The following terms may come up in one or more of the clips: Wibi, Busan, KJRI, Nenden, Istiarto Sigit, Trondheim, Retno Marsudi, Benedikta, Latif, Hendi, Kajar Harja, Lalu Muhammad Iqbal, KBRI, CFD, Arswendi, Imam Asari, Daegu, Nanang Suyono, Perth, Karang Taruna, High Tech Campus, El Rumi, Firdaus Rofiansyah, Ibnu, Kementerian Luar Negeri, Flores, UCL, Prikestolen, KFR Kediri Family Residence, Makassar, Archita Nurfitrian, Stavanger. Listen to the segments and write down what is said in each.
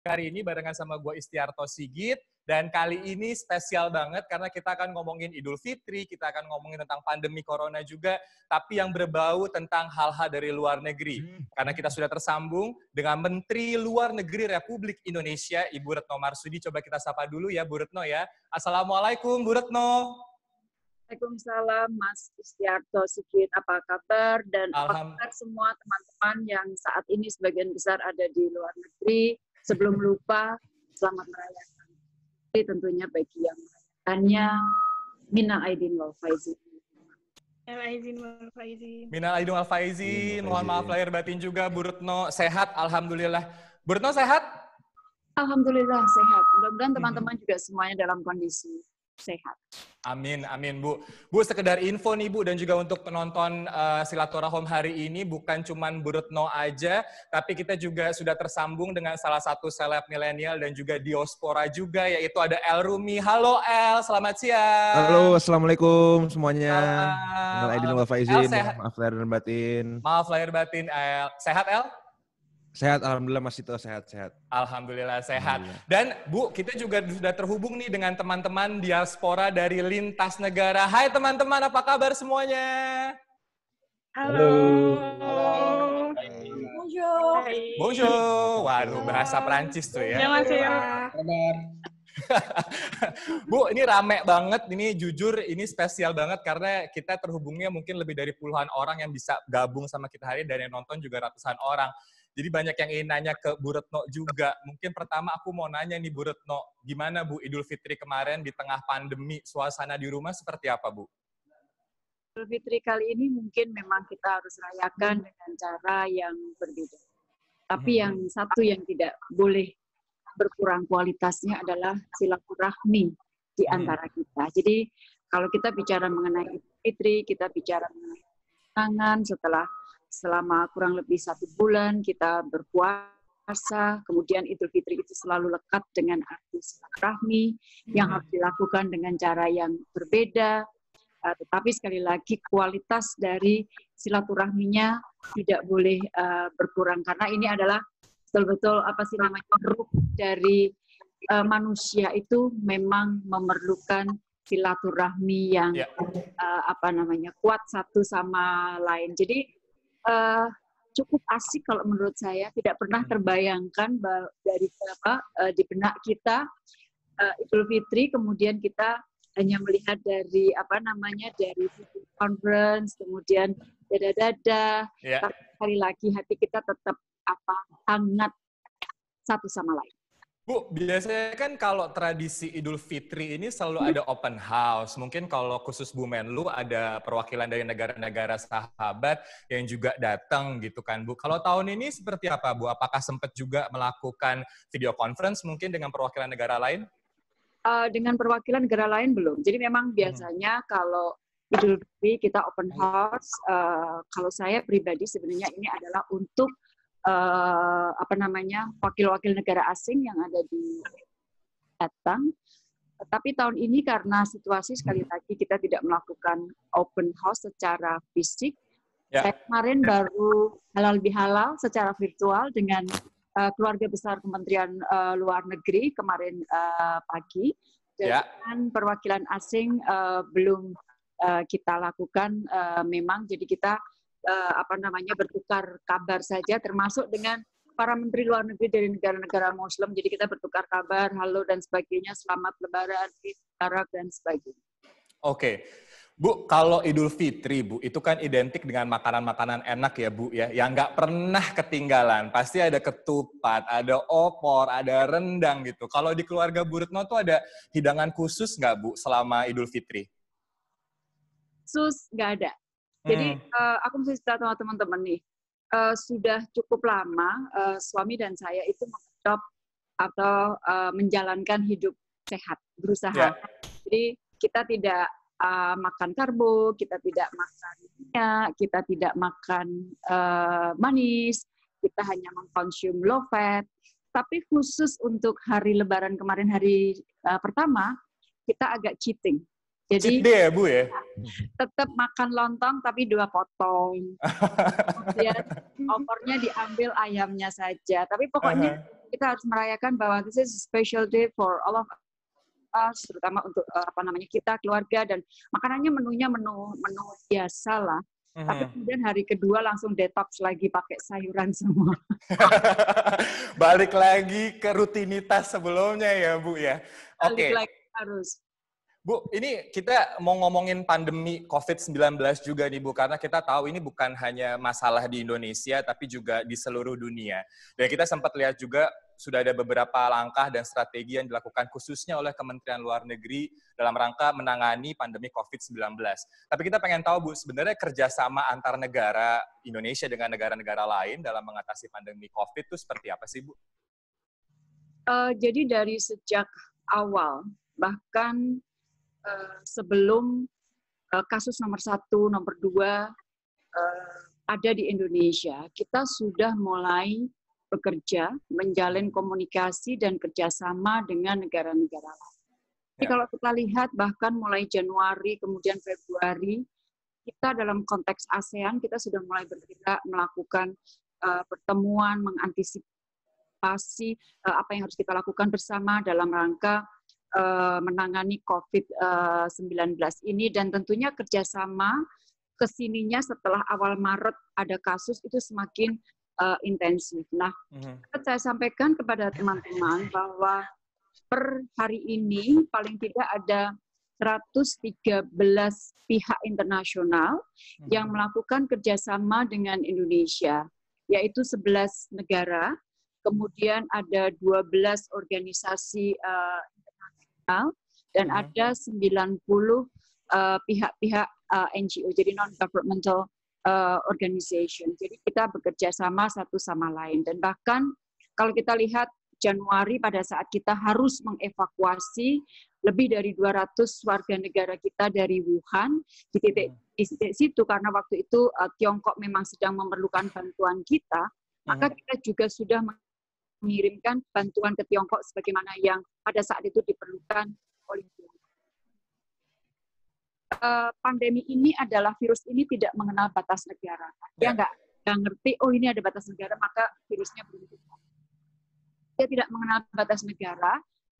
Hari ini barengan sama gue Istiarto Sigit, dan kali ini spesial banget karena kita akan ngomongin Idul Fitri, kita akan ngomongin tentang pandemi corona juga, tapi yang berbau tentang hal-hal dari luar negeri. Karena kita sudah tersambung dengan Menteri Luar Negeri Republik Indonesia, Ibu Retno Marsudi. Coba kita sapa dulu ya, Bu Retno ya. Assalamualaikum, Bu Retno. Waalaikumsalam, Mas Istiarto Sigit. Apa kabar? Dan apa kabar semua teman-teman yang saat ini sebagian besar ada di luar negeri? Sebelum lupa, selamat merayakan. Jadi tentunya bagi yang merayakannya, minal aidin wal faizin. Minal aidin wal faizin. Mohon maaf lahir batin juga, Bu Retno. Sehat, alhamdulillah. Bu Retno sehat? Alhamdulillah sehat. Mudah-mudahan teman-teman juga semuanya dalam kondisi sehat. Amin, amin Bu. Bu, sekedar info nih Bu, dan juga untuk penonton Silaturahim hari ini, bukan cuman Bu Retno aja, tapi kita juga sudah tersambung dengan salah satu seleb milenial dan juga diaspora juga, yaitu ada El Rumi. Halo El, selamat siang. Halo, assalamualaikum semuanya. El, sehat. Maaf lahir dan batin. Maaf lahir batin El. Sehat El? Sehat, alhamdulillah Mas Tito, sehat-sehat. Alhamdulillah sehat. Alhamdulillah. Dan Bu, kita juga sudah terhubung nih dengan teman-teman diaspora dari lintas negara. Hai teman-teman, apa kabar semuanya? Halo. Halo. Bonjour. Bonjour. Waduh, bahasa Perancis tuh ya. Selamat siang. Bu, ini rame banget, ini jujur, ini spesial banget karena kita terhubungnya mungkin lebih dari puluhan orang yang bisa gabung sama kita hari, dan yang nonton juga ratusan orang. Jadi banyak yang ingin nanya ke Bu Retno juga. Mungkin pertama aku mau nanya nih Bu Retno, gimana Bu Idul Fitri kemarin di tengah pandemi, suasana di rumah seperti apa Bu? Idul Fitri kali ini mungkin memang kita harus rayakan dengan cara yang berbeda. Tapi yang satu yang tidak boleh berkurang kualitasnya adalah silaturahmi di antara kita. Jadi kalau kita bicara mengenai Idul Fitri, kita bicara mengenai tangan selama kurang lebih 1 bulan kita berpuasa, kemudian Idul Fitri itu selalu lekat dengan arti silaturahmi yang harus dilakukan dengan cara yang berbeda. Tetapi sekali lagi kualitas dari silaturahminya tidak boleh berkurang karena ini adalah betul-betul apa sih namanya ruh dari manusia itu memang memerlukan silaturahmi yang kuat satu sama lain. Jadi cukup asik kalau menurut saya, tidak pernah terbayangkan dari di benak kita Idul Fitri kemudian kita hanya melihat dari dari video conference, kemudian dada-dada, tapi sekali lagi hati kita tetap hangat satu sama lain. Bu, biasanya kan kalau tradisi Idul Fitri ini selalu ada open house. Mungkin kalau khusus Bu Menlu ada perwakilan dari negara-negara sahabat yang juga datang gitu kan Bu. Kalau tahun ini seperti apa Bu? Apakah sempat juga melakukan video conference mungkin dengan perwakilan negara lain? Dengan perwakilan negara lain belum. Jadi memang biasanya kalau Idul Fitri kita open house. Kalau saya pribadi sebenarnya ini adalah untuk wakil-wakil negara asing yang ada di datang. Tapi tahun ini karena situasi sekali lagi kita tidak melakukan open house secara fisik. Saya kemarin baru halal bihalal secara virtual dengan keluarga besar Kementerian Luar Negeri kemarin pagi. Dan perwakilan asing belum kita lakukan memang. Jadi kita bertukar kabar saja, termasuk dengan para menteri luar negeri dari negara-negara Muslim. Jadi kita bertukar kabar, halo dan sebagainya, selamat Lebaran, Idul Adha dan sebagainya. Oke. Bu, kalau Idul Fitri, Bu, itu kan identik dengan makanan-makanan enak ya, Bu, ya, yang nggak pernah ketinggalan. Pasti ada ketupat, ada opor, ada rendang gitu. Kalau di keluarga Bu Retno tuh ada hidangan khusus nggak, Bu, selama Idul Fitri? Khusus nggak ada. Jadi aku mesti cerita sama teman-teman nih, sudah cukup lama suami dan saya itu mengedop atau menjalankan hidup sehat, berusaha. Jadi kita tidak makan karbo, kita tidak makan minyak, kita tidak makan manis, kita hanya mengkonsum low fat. Tapi khusus untuk hari Lebaran kemarin, hari pertama, kita agak cheating. Jadi ya, Bu, ya? Tetap makan lontong tapi 2 potong. Kemudian opornya diambil ayamnya saja. Tapi pokoknya kita harus merayakan bahwa this is a special day for all of us, terutama untuk kita keluarga, dan makanannya menunya biasa lah. Tapi kemudian hari kedua langsung detox lagi pakai sayuran semua. Balik lagi ke rutinitas sebelumnya ya, Bu ya. Oke. Balik lagi harus. Bu, ini kita mau ngomongin pandemi COVID-19 juga nih, Bu, karena kita tahu ini bukan hanya masalah di Indonesia, tapi juga di seluruh dunia. Dan kita sempat lihat juga sudah ada beberapa langkah dan strategi yang dilakukan khususnya oleh Kementerian Luar Negeri dalam rangka menangani pandemi COVID-19. Tapi kita pengen tahu, Bu, sebenarnya kerjasama antar negara Indonesia dengan negara-negara lain dalam mengatasi pandemi COVID itu seperti apa sih, Bu? Jadi dari sejak awal, bahkan sebelum kasus nomor 1, nomor 2 ada di Indonesia, kita sudah mulai bekerja, menjalin komunikasi dan kerjasama dengan negara-negara lain. Jadi kalau kita lihat bahkan mulai Januari, kemudian Februari, kita dalam konteks ASEAN, kita sudah mulai bergerak melakukan pertemuan, mengantisipasi apa yang harus kita lakukan bersama dalam rangka menangani COVID-19 ini, dan tentunya kerjasama kesininya setelah awal Maret ada kasus itu semakin intensif. Nah, saya sampaikan kepada teman-teman bahwa per hari ini paling tidak ada 113 pihak internasional yang melakukan kerjasama dengan Indonesia, yaitu 11 negara, kemudian ada 12 organisasi dan ada 90 pihak-pihak NGO, jadi non-governmental organization. Jadi kita bekerja sama satu sama lain. Dan bahkan kalau kita lihat Januari pada saat kita harus mengevakuasi lebih dari 200 warga negara kita dari Wuhan, di titik situ karena waktu itu Tiongkok memang sedang memerlukan bantuan kita, maka kita juga sudah mengirimkan bantuan ke Tiongkok sebagaimana yang pada saat itu diperlukan oleh Tiongkok. Pandemi ini adalah virus ini tidak mengenal batas negara. Dia nggak ngerti, oh ini ada batas negara, maka virusnya berhenti. Dia tidak mengenal batas negara,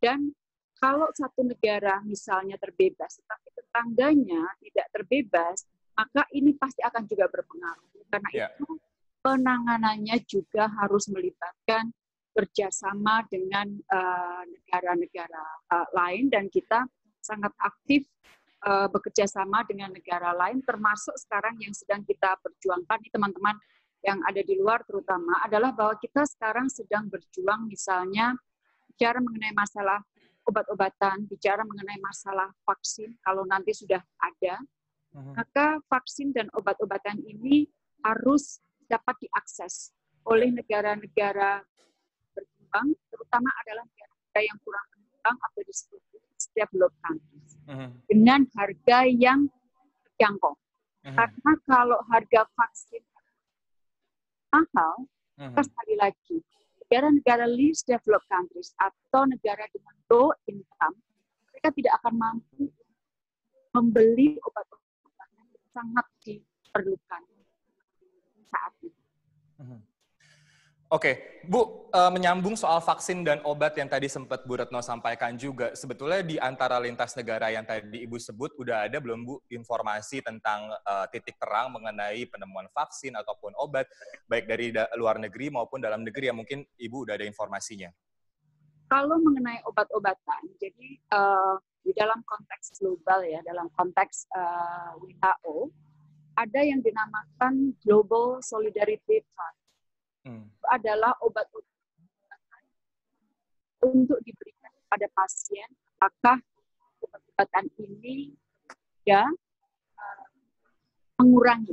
dan kalau satu negara misalnya terbebas, tapi tetangganya tidak terbebas, maka ini pasti akan juga berpengaruh. Karena itu penanganannya juga harus melibatkan kerjasama dengan negara-negara lain, dan kita sangat aktif bekerja sama dengan negara lain, termasuk sekarang yang sedang kita perjuangkan di teman-teman yang ada di luar terutama adalah bahwa kita sekarang sedang berjuang misalnya bicara mengenai masalah obat-obatan, bicara mengenai masalah vaksin, kalau nanti sudah ada, maka vaksin dan obat-obatan ini harus dapat diakses oleh negara-negara berkembang, terutama adalah negara yang kurang berkembang atau developed countries, dengan harga yang terjangkau. Karena kalau harga vaksin mahal, sekali lagi negara-negara least developed countries atau negara dengan low income, mereka tidak akan mampu membeli obat-obatan yang sangat diperlukan saat ini. Oke, Bu, menyambung soal vaksin dan obat yang tadi sempat Bu Retno sampaikan juga, sebetulnya di antara lintas negara yang tadi Ibu sebut, udah ada belum, Bu, informasi tentang titik terang mengenai penemuan vaksin ataupun obat, baik dari luar negeri maupun dalam negeri, yang mungkin Ibu udah ada informasinya? Kalau mengenai obat-obatan, jadi di dalam konteks global ya, dalam konteks WHO, ada yang dinamakan Global Solidarity Fund. Adalah obat-obatan untuk diberikan pada pasien, apakah obat-obatan ini ya mengurangi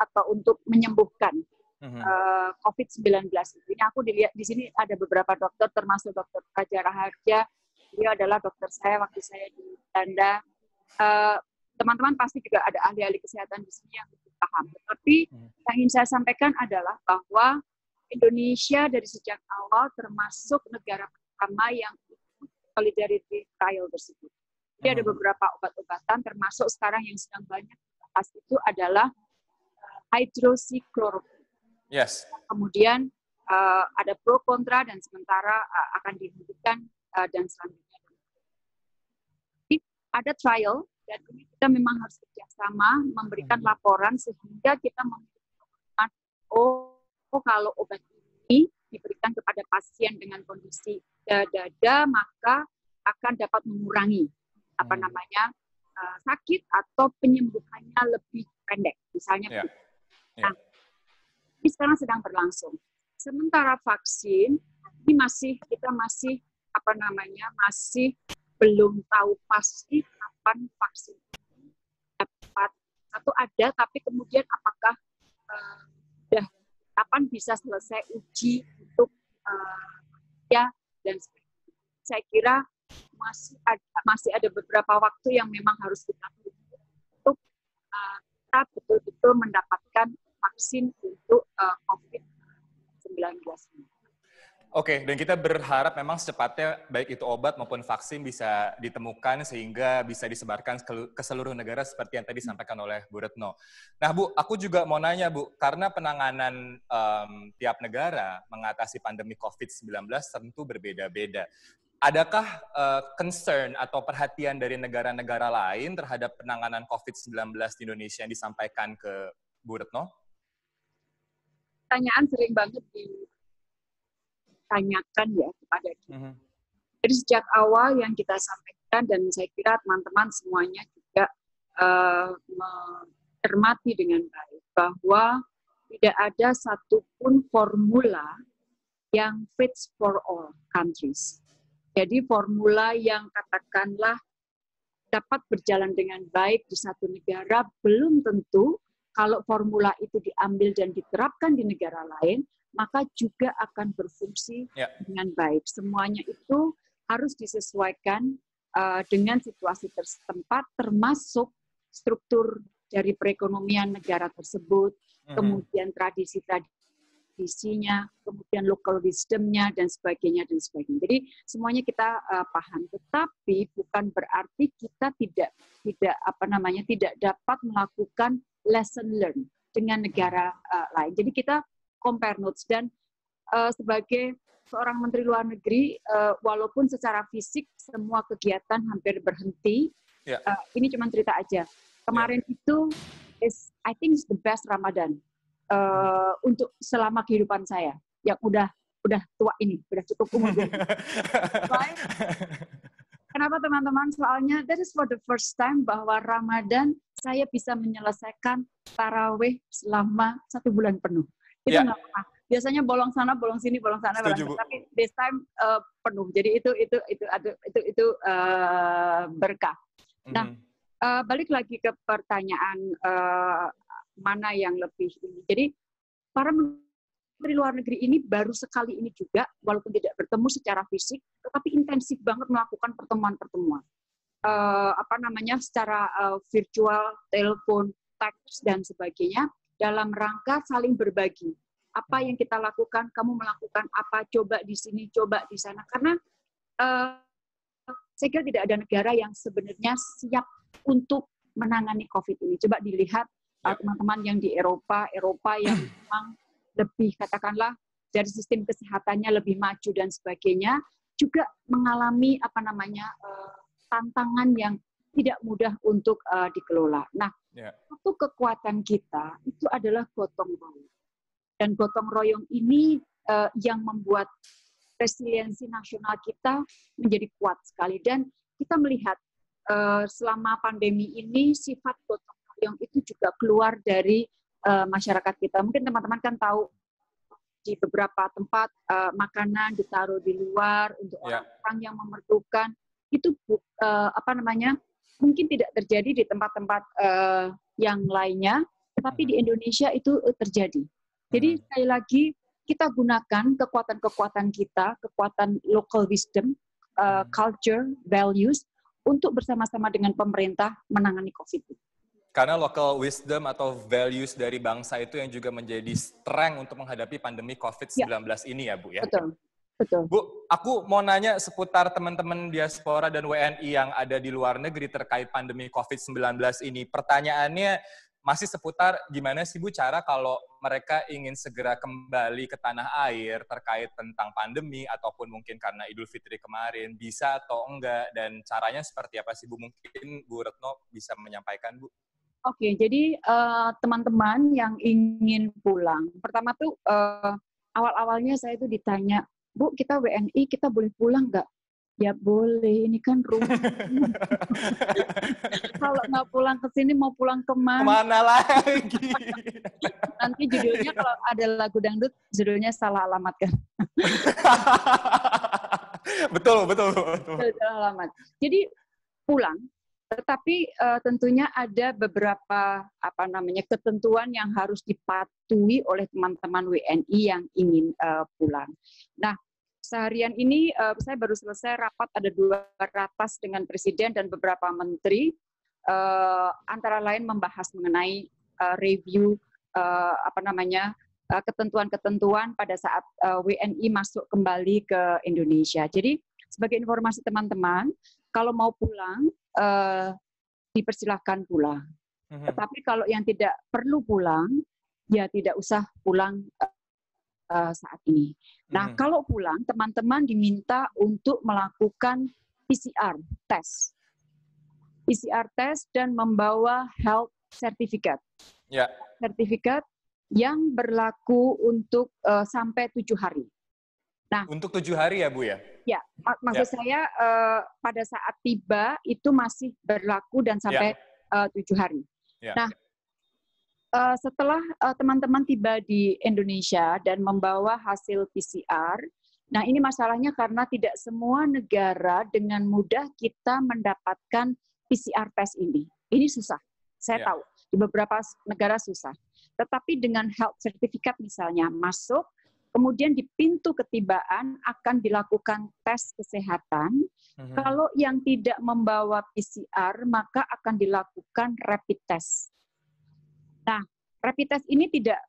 atau untuk menyembuhkan COVID-19 ini. Aku dilihat di sini ada beberapa dokter, termasuk dokter Kajar Harja, dia adalah dokter saya waktu saya di Belanda. Teman-teman pasti juga ada ahli-ahli kesehatan di sini yang paham. Tapi yang ingin saya sampaikan adalah bahwa Indonesia dari sejak awal termasuk negara pertama yang ikut solidarity trial tersebut. Jadi ada beberapa obat-obatan, termasuk sekarang yang sedang banyak dibahas itu adalah hidroksikloroquine. Yes. Kemudian ada pro kontra dan sementara akan dihentikan dan selanjutnya. Jadi, ada trial dan ini kita memang harus kerjasama memberikan laporan sehingga kita memiliki oh kalau obat ini diberikan kepada pasien dengan kondisi dada maka akan dapat mengurangi apa namanya sakit atau penyembuhannya lebih pendek misalnya. Yeah. Yeah. Nah, ini sekarang sedang berlangsung. Sementara vaksin ini masih kita masih apa namanya masih belum tahu pasti kapan vaksin ini dapat atau ada tapi kemudian apakah sudah kapan bisa selesai uji untuk ya dan saya kira masih ada beberapa waktu yang memang harus kita tunggu untuk kita betul-betul mendapatkan vaksin untuk COVID-19. Oke, dan kita berharap memang secepatnya baik itu obat maupun vaksin bisa ditemukan sehingga bisa disebarkan ke seluruh negara seperti yang tadi disampaikan oleh Bu Retno. Nah Bu, aku juga mau nanya Bu, karena penanganan tiap negara mengatasi pandemi COVID-19 tentu berbeda-beda. Adakah concern atau perhatian dari negara-negara lain terhadap penanganan COVID-19 di Indonesia yang disampaikan ke Bu Retno? Pertanyaan sering banget ditanyakan ya kepada kita. Jadi sejak awal yang kita sampaikan dan saya kira teman-teman semuanya juga mencermati dengan baik bahwa tidak ada satupun formula yang fits for all countries. Jadi formula yang katakanlah dapat berjalan dengan baik di satu negara belum tentu kalau formula itu diambil dan diterapkan di negara lain, maka juga akan berfungsi dengan baik. Semuanya itu harus disesuaikan dengan situasi setempat, termasuk struktur dari perekonomian negara tersebut, kemudian tradisi-tradisinya, kemudian local wisdom-nya, dan sebagainya, dan sebagainya. Jadi semuanya kita paham, tetapi bukan berarti kita tidak dapat melakukan lesson learn dengan negara lain. Jadi kita compare notes dan sebagai seorang Menteri Luar Negeri, walaupun secara fisik semua kegiatan hampir berhenti, ini cuma cerita aja. Kemarin itu I think it's the best Ramadan. Untuk selama kehidupan saya yang udah tua ini, udah cukup umur. Kenapa teman-teman? Soalnya that is for the first time bahwa Ramadan saya bisa menyelesaikan tarawih selama 1 bulan penuh. Itu nggak pernah. Biasanya bolong sana, bolong sini, bolong sana, bolong sini. Tapi this time penuh. Jadi itu berkah. Nah, balik lagi ke pertanyaan. Mana yang lebih ini. Jadi, para Menteri Luar Negeri ini baru sekali ini juga, walaupun tidak bertemu secara fisik, tetapi intensif banget melakukan pertemuan-pertemuan. Secara virtual, telepon, teks, dan sebagainya, dalam rangka saling berbagi. Apa yang kita lakukan, kamu melakukan apa, coba di sini, coba di sana. Karena saya kira tidak ada negara yang sebenarnya siap untuk menangani COVID ini. Coba dilihat teman-teman yang di Eropa yang memang lebih katakanlah dari sistem kesehatannya lebih maju dan sebagainya juga mengalami tantangan yang tidak mudah untuk dikelola. Nah, satu kekuatan kita itu adalah gotong royong. Dan gotong royong ini yang membuat resiliensi nasional kita menjadi kuat sekali. Dan kita melihat selama pandemi ini sifat gotong yang itu juga keluar dari masyarakat kita. Mungkin teman-teman kan tahu di beberapa tempat makanan ditaruh di luar untuk orang-orang yang memerlukan. Itu mungkin tidak terjadi di tempat-tempat yang lainnya, tetapi di Indonesia itu terjadi. Jadi sekali lagi kita gunakan kekuatan-kekuatan kita, kekuatan local wisdom, culture, values untuk bersama-sama dengan pemerintah menangani COVID ini. Karena local wisdom atau values dari bangsa itu yang juga menjadi strength untuk menghadapi pandemi COVID-19 ini ya Bu ya? Betul, betul. Bu, aku mau nanya seputar teman-teman diaspora dan WNI yang ada di luar negeri terkait pandemi COVID-19 ini. Pertanyaannya, masih seputar gimana sih Bu cara kalau mereka ingin segera kembali ke tanah air terkait tentang pandemi ataupun mungkin karena Idul Fitri kemarin, bisa atau enggak, dan caranya seperti apa sih Bu? Mungkin Bu Retno bisa menyampaikan Bu. Oke, jadi teman-teman yang ingin pulang, pertama tuh awal-awalnya saya tuh ditanya, Bu kita WNI kita boleh pulang nggak? Ya boleh, ini kan rumah. Kalau nggak pulang ke sini mau pulang kemana? Kemana lagi? Nanti judulnya kalau ada lagu dangdut, judulnya salah alamat kan? Betul. Salah alamat. Jadi pulang, tetapi tentunya ada beberapa ketentuan yang harus dipatuhi oleh teman-teman WNI yang ingin pulang. Nah, seharian ini saya baru selesai rapat, ada 2 ratas dengan Presiden dan beberapa menteri, antara lain membahas mengenai review ketentuan-ketentuan pada saat WNI masuk kembali ke Indonesia. Jadi sebagai informasi teman-teman, kalau mau pulang dipersilahkan pulang. Tetapi kalau yang tidak perlu pulang, ya tidak usah pulang saat ini. Nah, kalau pulang, teman-teman diminta untuk melakukan PCR test dan membawa health certificate. Yeah. Sertifikat yang berlaku untuk sampai 7 hari. Nah, untuk 7 hari ya, Bu ya? Ya, maksud saya pada saat tiba itu masih berlaku dan sampai 7 hari. Yeah. Nah, setelah teman-teman tiba di Indonesia dan membawa hasil PCR, nah ini masalahnya karena tidak semua negara dengan mudah kita mendapatkan PCR test ini. Ini susah, saya tahu. Di beberapa negara susah. Tetapi dengan health certificate misalnya masuk, kemudian di pintu ketibaan akan dilakukan tes kesehatan. Kalau yang tidak membawa PCR, maka akan dilakukan rapid test. Nah, rapid test ini tidak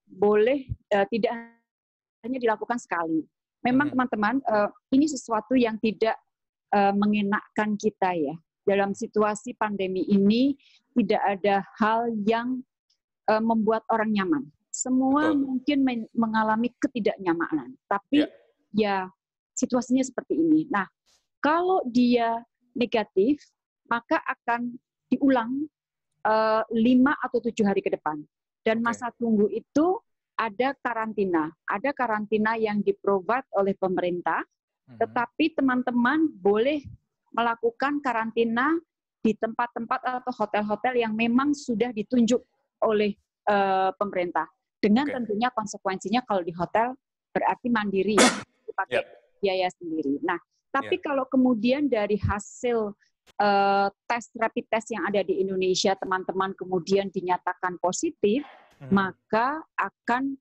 hanya dilakukan sekali. Memang teman-teman, ini sesuatu yang tidak mengenakkan kita ya. Dalam situasi pandemi ini, tidak ada hal yang membuat orang nyaman. Semua mungkin mengalami ketidaknyamanan. Tapi ya situasinya seperti ini. Nah, kalau dia negatif, maka akan diulang 5 atau 7 hari ke depan. Dan masa tunggu itu ada karantina. Ada karantina yang di-provide oleh pemerintah, tetapi teman-teman boleh melakukan karantina di tempat-tempat atau hotel-hotel yang memang sudah ditunjuk oleh pemerintah. Dengan tentunya konsekuensinya kalau di hotel berarti mandiri ya, dipakai biaya sendiri. Nah, tapi kalau kemudian dari hasil tes rapid test yang ada di Indonesia, teman-teman kemudian dinyatakan positif, maka akan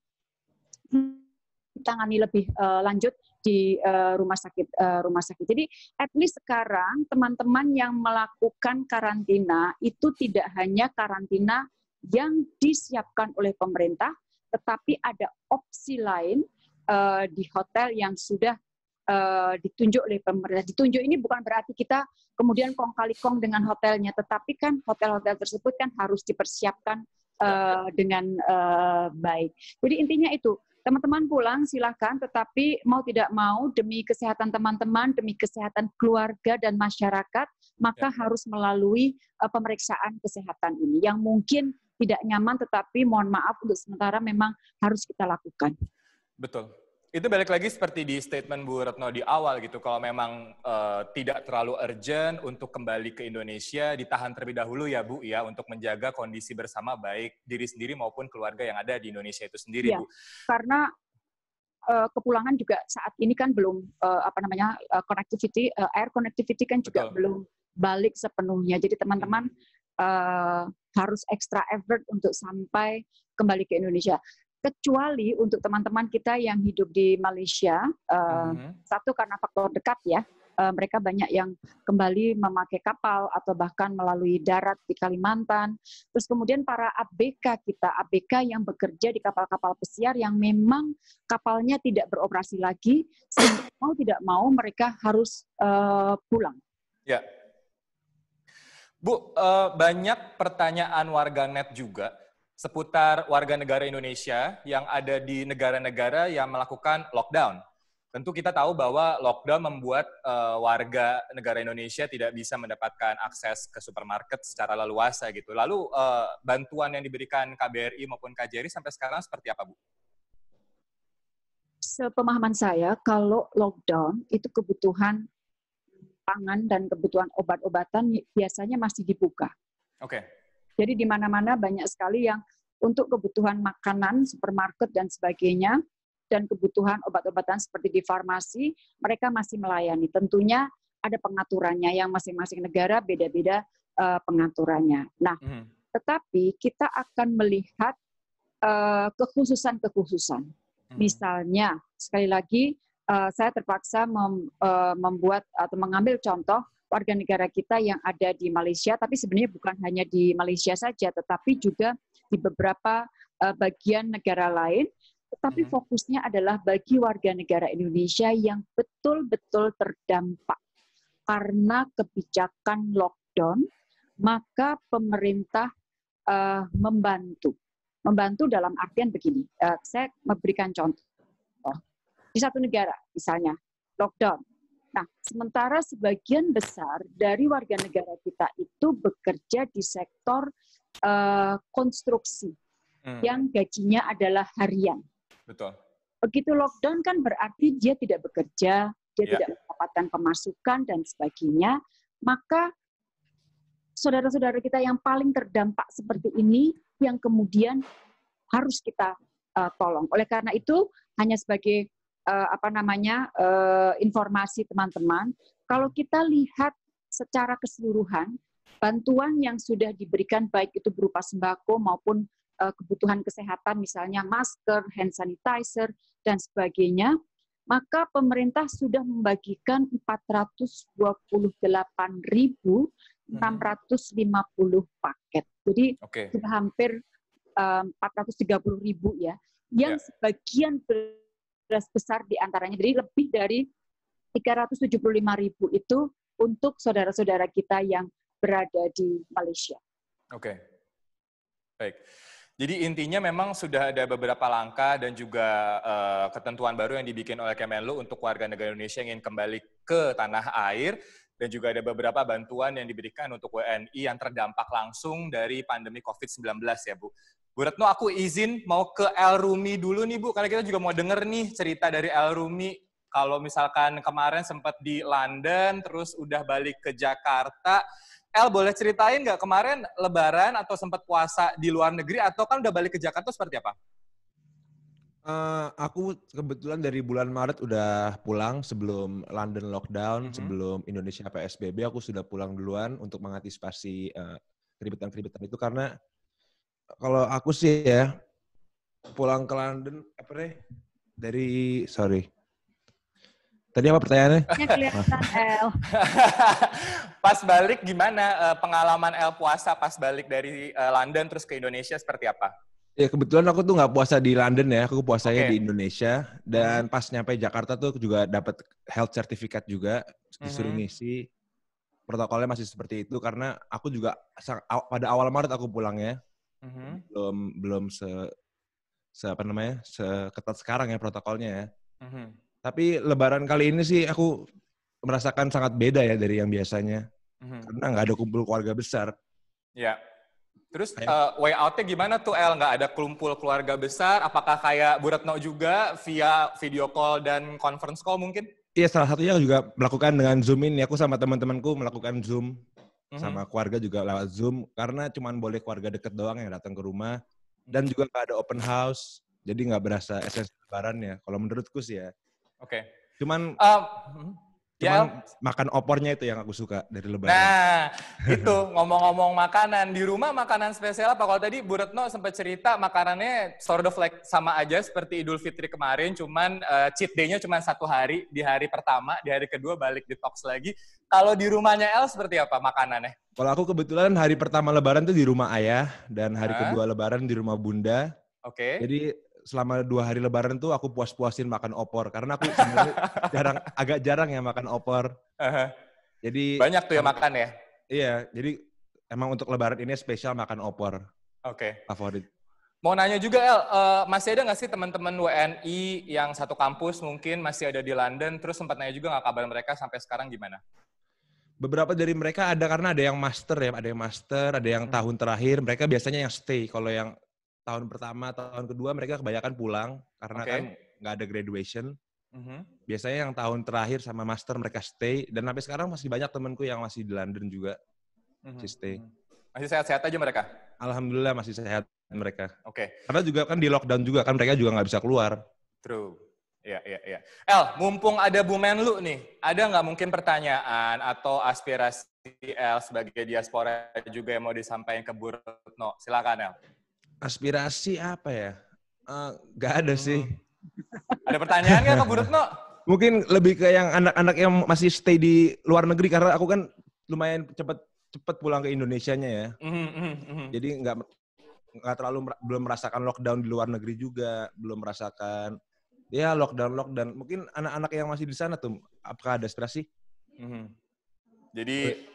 ditangani lebih lanjut di rumah sakit. Jadi, at least sekarang teman-teman yang melakukan karantina itu tidak hanya karantina yang disiapkan oleh pemerintah, tetapi ada opsi lain di hotel yang sudah ditunjuk oleh pemerintah. Ditunjuk ini bukan berarti kita kemudian kong kali kong dengan hotelnya, tetapi kan hotel-hotel tersebut kan harus dipersiapkan dengan baik. Jadi intinya itu, teman-teman pulang silahkan, tetapi mau tidak mau demi kesehatan teman-teman, demi kesehatan keluarga dan masyarakat, maka harus melalui pemeriksaan kesehatan ini, yang mungkin tidak nyaman, tetapi mohon maaf untuk sementara memang harus kita lakukan. Betul. Itu balik lagi seperti di statement Bu Retno di awal gitu, kalau memang tidak terlalu urgent untuk kembali ke Indonesia, ditahan terlebih dahulu ya Bu ya, untuk menjaga kondisi bersama baik diri sendiri maupun keluarga yang ada di Indonesia itu sendiri Bu. Karena kepulangan juga saat ini kan belum connectivity, air connectivity kan juga belum balik sepenuhnya. Jadi teman-teman harus extra effort untuk sampai kembali ke Indonesia. Kecuali untuk teman-teman kita yang hidup di Malaysia, satu karena faktor dekat ya, mereka banyak yang kembali memakai kapal atau bahkan melalui darat di Kalimantan. Terus kemudian para ABK kita, ABK yang bekerja di kapal-kapal pesiar yang memang kapalnya tidak beroperasi lagi, sehingga mau tidak mau mereka harus pulang. Ya. Bu, banyak pertanyaan warganet juga seputar warga negara Indonesia yang ada di negara-negara yang melakukan lockdown. Tentu kita tahu bahwa lockdown membuat warga negara Indonesia tidak bisa mendapatkan akses ke supermarket secara leluasa gitu. Lalu bantuan yang diberikan KBRI maupun KJRI sampai sekarang seperti apa, Bu? Sepemahaman saya, kalau lockdown itu kebutuhan pangan dan kebutuhan obat-obatan biasanya masih dibuka. Oke. Jadi di mana-mana banyak sekali yang untuk kebutuhan makanan, supermarket dan sebagainya, dan kebutuhan obat-obatan seperti di farmasi, mereka masih melayani. Tentunya ada pengaturannya yang masing-masing negara beda-beda pengaturannya. Nah, tetapi kita akan melihat kekhususan-kekhususan. Misalnya, sekali lagi, saya terpaksa membuat atau mengambil contoh warga negara kita yang ada di Malaysia, tapi sebenarnya bukan hanya di Malaysia saja, tetapi juga di beberapa bagian negara lain. Tetapi fokusnya adalah bagi warga negara Indonesia yang betul-betul terdampak. Karena kebijakan lockdown, maka pemerintah membantu. Membantu dalam artian begini, saya memberikan contoh. Di satu negara, misalnya, lockdown. Nah, sementara sebagian besar dari warga negara kita itu bekerja di sektor konstruksi, yang gajinya adalah harian. Betul. Begitu lockdown kan berarti dia tidak bekerja, dia tidak mendapatkan pemasukan, dan sebagainya. Maka, saudara-saudara kita yang paling terdampak seperti ini, yang kemudian harus kita tolong. Oleh karena itu, hanya sebagai informasi teman-teman, kalau kita lihat secara keseluruhan, bantuan yang sudah diberikan baik itu berupa sembako maupun kebutuhan kesehatan, misalnya masker, hand sanitizer, dan sebagainya, maka pemerintah sudah membagikan 428.650 paket. Jadi sudah hampir 430.000 ya, yang sebagian besar diantaranya, jadi lebih dari 375.000 itu untuk saudara-saudara kita yang berada di Malaysia. Oke, baik. Jadi intinya memang sudah ada beberapa langkah dan juga ketentuan baru yang dibikin oleh Kemenlu untuk warga negara Indonesia yang ingin kembali ke tanah air, dan juga ada beberapa bantuan yang diberikan untuk WNI yang terdampak langsung dari pandemi COVID-19 ya, Bu. Bu Retno, aku izin mau ke El Rumi dulu nih, Bu, karena kita juga mau denger nih cerita dari El Rumi. Kalau misalkan kemarin sempat di London, terus udah balik ke Jakarta. El, boleh ceritain nggak kemarin lebaran atau sempat puasa di luar negeri, atau kan udah balik ke Jakarta, seperti apa? Aku kebetulan dari bulan Maret udah pulang sebelum London lockdown, sebelum Indonesia PSBB, aku sudah pulang duluan untuk mengantisipasi keribetan-keribetan itu. Karena kalau aku sih ya, pulang ke London, Tadi apa pertanyaannya? Kelihatan El. Pas balik gimana pengalaman El puasa pas balik dari London terus ke Indonesia seperti apa? Ya kebetulan aku tuh nggak puasa di London ya, aku puasanya di Indonesia. Dan pas nyampe Jakarta tuh juga dapat health certificate juga, disuruh ngisi. Protokolnya masih seperti itu karena aku juga pada awal Maret aku pulangnya. Belum seketat sekarang ya protokolnya ya. Tapi lebaran kali ini sih aku merasakan sangat beda ya dari yang biasanya. Karena nggak ada kumpul keluarga besar. Ya. Terus way out-nya gimana tuh El? Nggak ada kumpul keluarga besar? Apakah kayak Bu Retno juga via video call dan conference call mungkin? Iya, salah satunya juga melakukan dengan Zoom ini. Aku sama teman-temanku melakukan Zoom. Sama keluarga juga lewat Zoom. Karena cuma boleh keluarga deket doang yang datang ke rumah. Dan juga nggak ada open house. Jadi nggak berasa esensi lebaran ya. Kalau menurutku sih ya. Oke. Cuman makan opornya itu yang aku suka dari lebaran. Nah, itu ngomong-ngomong makanan. Di rumah makanan spesial apa? Kalau tadi Bu Retno sempat cerita makanannya sort of like sama aja seperti Idul Fitri kemarin. Cuman cheat day-nya cuma 1 hari. Di hari pertama, di hari kedua balik detox lagi. Kalau di rumahnya El seperti apa makanannya? Kalau aku kebetulan hari pertama lebaran tuh di rumah ayah. Dan hari kedua lebaran di rumah bunda. Oke. Jadi selama 2 hari lebaran tuh aku puas-puasin makan opor. Karena aku sebenarnya agak jarang ya makan opor. Jadi banyak tuh ya makan ya? Iya, jadi emang untuk lebaran ini spesial makan opor. Oke. Favorit. Mau nanya juga, El, masih ada nggak sih teman-teman WNI yang satu kampus mungkin masih ada di London, terus sempat nanya juga nggak kabar mereka sampai sekarang gimana? Beberapa dari mereka ada, karena ada yang master ya, ada yang master, ada yang tahun terakhir, mereka biasanya yang stay. Kalau yang tahun pertama, tahun kedua mereka kebanyakan pulang, karena kan nggak ada graduation. Biasanya yang tahun terakhir sama master mereka stay, dan sampai sekarang masih banyak temanku yang masih di London juga, masih stay. Masih sehat-sehat aja mereka? Alhamdulillah masih sehat mereka. Oke. Karena juga kan di lockdown juga kan, mereka juga nggak bisa keluar. True. Iya, iya, iya. El, mumpung ada Bu Menlu nih, ada nggak mungkin pertanyaan atau aspirasi El sebagai diaspora juga yang mau disampaikan ke Bu Retno? Silakan El. Aspirasi apa ya? Nggak ada sih. Ada pertanyaan nggak ke Bu Retno? Mungkin lebih ke yang anak-anak yang masih stay di luar negeri, karena aku kan lumayan cepet pulang ke Indonesianya ya. Jadi nggak terlalu, belum merasakan lockdown di luar negeri juga, belum merasakan ya lockdown. Mungkin anak-anak yang masih di sana tuh, apakah ada aspirasi? Jadi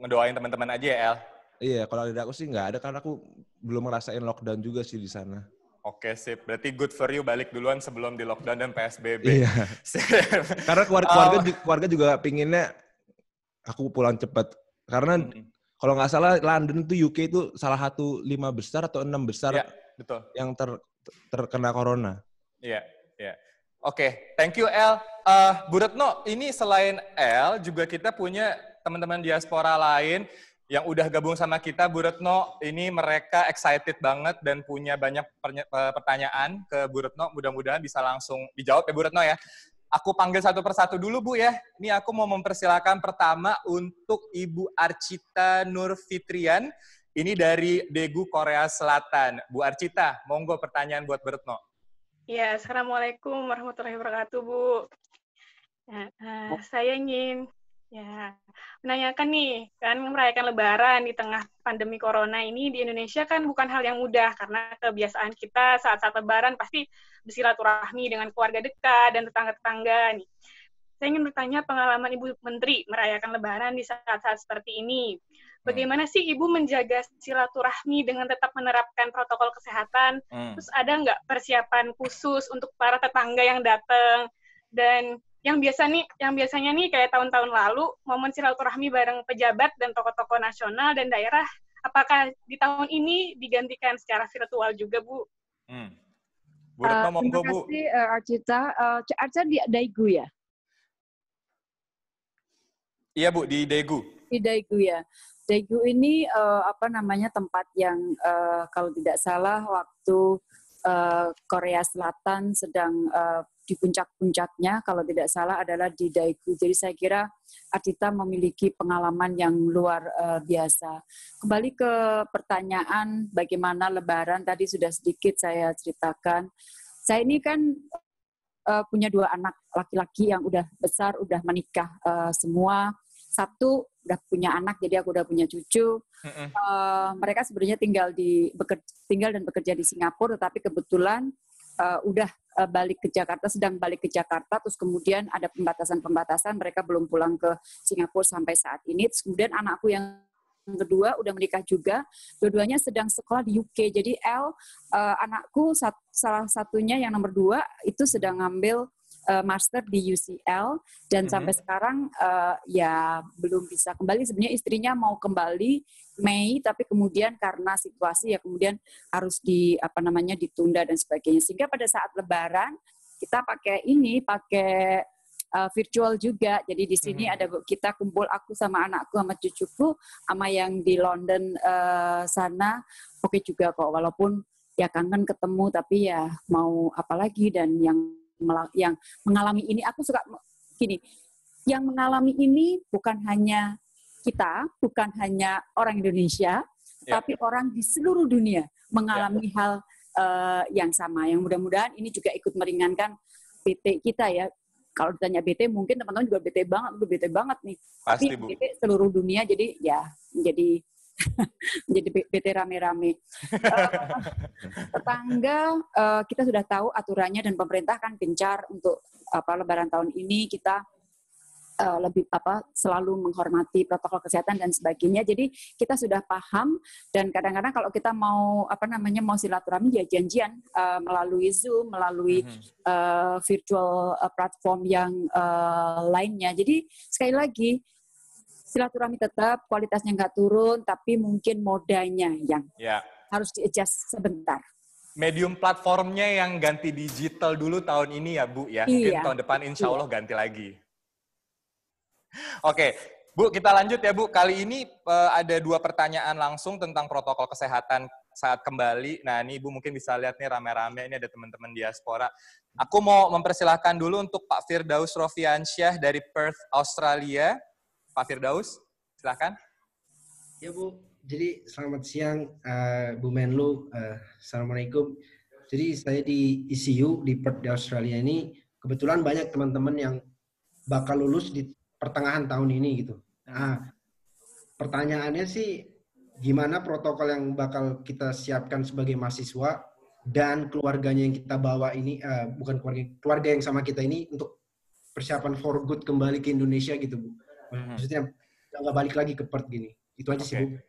ngedoain teman-teman aja ya, El. Iya, kalau dari aku sih nggak ada, karena aku belum ngerasain lockdown juga sih di sana. Oke, sip. Berarti good for you balik duluan sebelum di lockdown dan PSBB. Iya. Karena keluarga juga pinginnya aku pulang cepat. Karena kalau nggak salah London itu UK itu salah satu 5 besar atau 6 besar ya, betul, yang terkena corona. Iya, iya. Oke, thank you El. Bu Retno, ini selain El juga kita punya teman-teman diaspora lain yang udah gabung sama kita, Bu Retno. Ini mereka excited banget dan punya banyak pertanyaan ke Bu Retno. Mudah-mudahan bisa langsung dijawab ya, Bu Retno ya. Aku panggil satu persatu dulu, Bu ya. Ini aku mau mempersilahkan pertama untuk Ibu Archita Nurfitrian. Ini dari Daegu, Korea Selatan. Bu Archita, monggo pertanyaan buat Bu Retno. Ya, assalamualaikum warahmatullahi wabarakatuh, Bu. Saya ingin... ya, menanyakan nih, kan merayakan lebaran di tengah pandemi corona ini di Indonesia kan bukan hal yang mudah, karena kebiasaan kita saat-saat lebaran pasti bersilaturahmi dengan keluarga dekat dan tetangga-tetangga nih. Saya ingin bertanya pengalaman Ibu Menteri merayakan lebaran di saat-saat seperti ini. Bagaimana sih Ibu menjaga silaturahmi dengan tetap menerapkan protokol kesehatan? Terus ada nggak persiapan khusus untuk para tetangga yang datang? Dan yang biasanya nih kayak tahun-tahun lalu, momen silaturahmi bareng pejabat dan tokoh-tokoh nasional dan daerah, apakah di tahun ini digantikan secara virtual juga, Bu? Bu Retno, monggo, Bu. Terima kasih, Archita. Archita di Daegu ya? Iya, Bu, di Daegu. Di Daegu ya. Daegu ini tempat yang kalau tidak salah waktu Korea Selatan sedang di puncak-puncaknya, kalau tidak salah adalah di Daegu. Jadi saya kira Archita memiliki pengalaman yang luar biasa. Kembali ke pertanyaan bagaimana lebaran, tadi sudah sedikit saya ceritakan. Saya ini kan punya 2 anak laki-laki yang udah besar, udah menikah semua. Satu udah punya anak, jadi aku udah punya cucu. Mereka sebenarnya tinggal dan bekerja di Singapura, tetapi kebetulan balik ke Jakarta, sedang balik ke Jakarta, terus kemudian ada pembatasan-pembatasan, mereka belum pulang ke Singapura sampai saat ini. Terus kemudian anakku yang kedua udah menikah juga, dua-duanya sedang sekolah di UK. Jadi anakku salah satunya yang nomor 2 itu sedang ngambil master di UCL, dan sampai sekarang ya belum bisa kembali. Sebenarnya istrinya mau kembali Mei, tapi kemudian karena situasi ya kemudian harus ditunda dan sebagainya. Sehingga pada saat lebaran kita pakai virtual juga. Jadi di sini ada kita kumpul, aku sama anakku sama cucuku sama yang di London sana. Oke juga kok, walaupun ya kangen ketemu, tapi ya mau apalagi. Dan yang mengalami ini, aku suka gini, yang mengalami ini bukan hanya kita, bukan hanya orang Indonesia, tapi orang di seluruh dunia mengalami hal yang sama. Yang mudah-mudahan ini juga ikut meringankan BT kita ya. Kalau ditanya BT, mungkin teman-teman juga BT banget nih. Pasti, tapi Bu. BT seluruh dunia, jadi ya menjadi BT rame-rame. Tetangga, kita sudah tahu aturannya, dan pemerintah kan gencar untuk lebaran tahun ini kita lebih selalu menghormati protokol kesehatan dan sebagainya. Jadi kita sudah paham, dan kadang-kadang kalau kita mau mau silaturahmi ya janjian melalui Zoom, melalui virtual platform yang lainnya. Jadi sekali lagi silaturahmi tetap kualitasnya nggak turun, tapi mungkin modanya yang harus di-adjust sebentar. Medium platformnya yang ganti digital dulu tahun ini ya Bu ya, mungkin tahun depan insya Allah ganti lagi. Oke, Bu kita lanjut ya Bu, kali ini ada dua pertanyaan langsung tentang protokol kesehatan saat kembali. Nah ini Ibu mungkin bisa lihat nih rame-rame, ini ada teman-teman diaspora. Aku mau mempersilahkan dulu untuk Pak Firdaus Rofiansyah dari Perth, Australia. Pak Firdaus, silahkan. Ya Bu, jadi selamat siang Bu Menlu, Assalamualaikum. Jadi saya di ICU di Perth di Australia ini, kebetulan banyak teman-teman yang bakal lulus di pertengahan tahun ini gitu. Nah, pertanyaannya sih gimana protokol yang bakal kita siapkan sebagai mahasiswa dan keluarganya yang kita bawa ini, keluarga yang sama kita ini untuk persiapan for good kembali ke Indonesia gitu Bu. Maksudnya nggak balik lagi ke Perth gini. Itu aja sih Bu.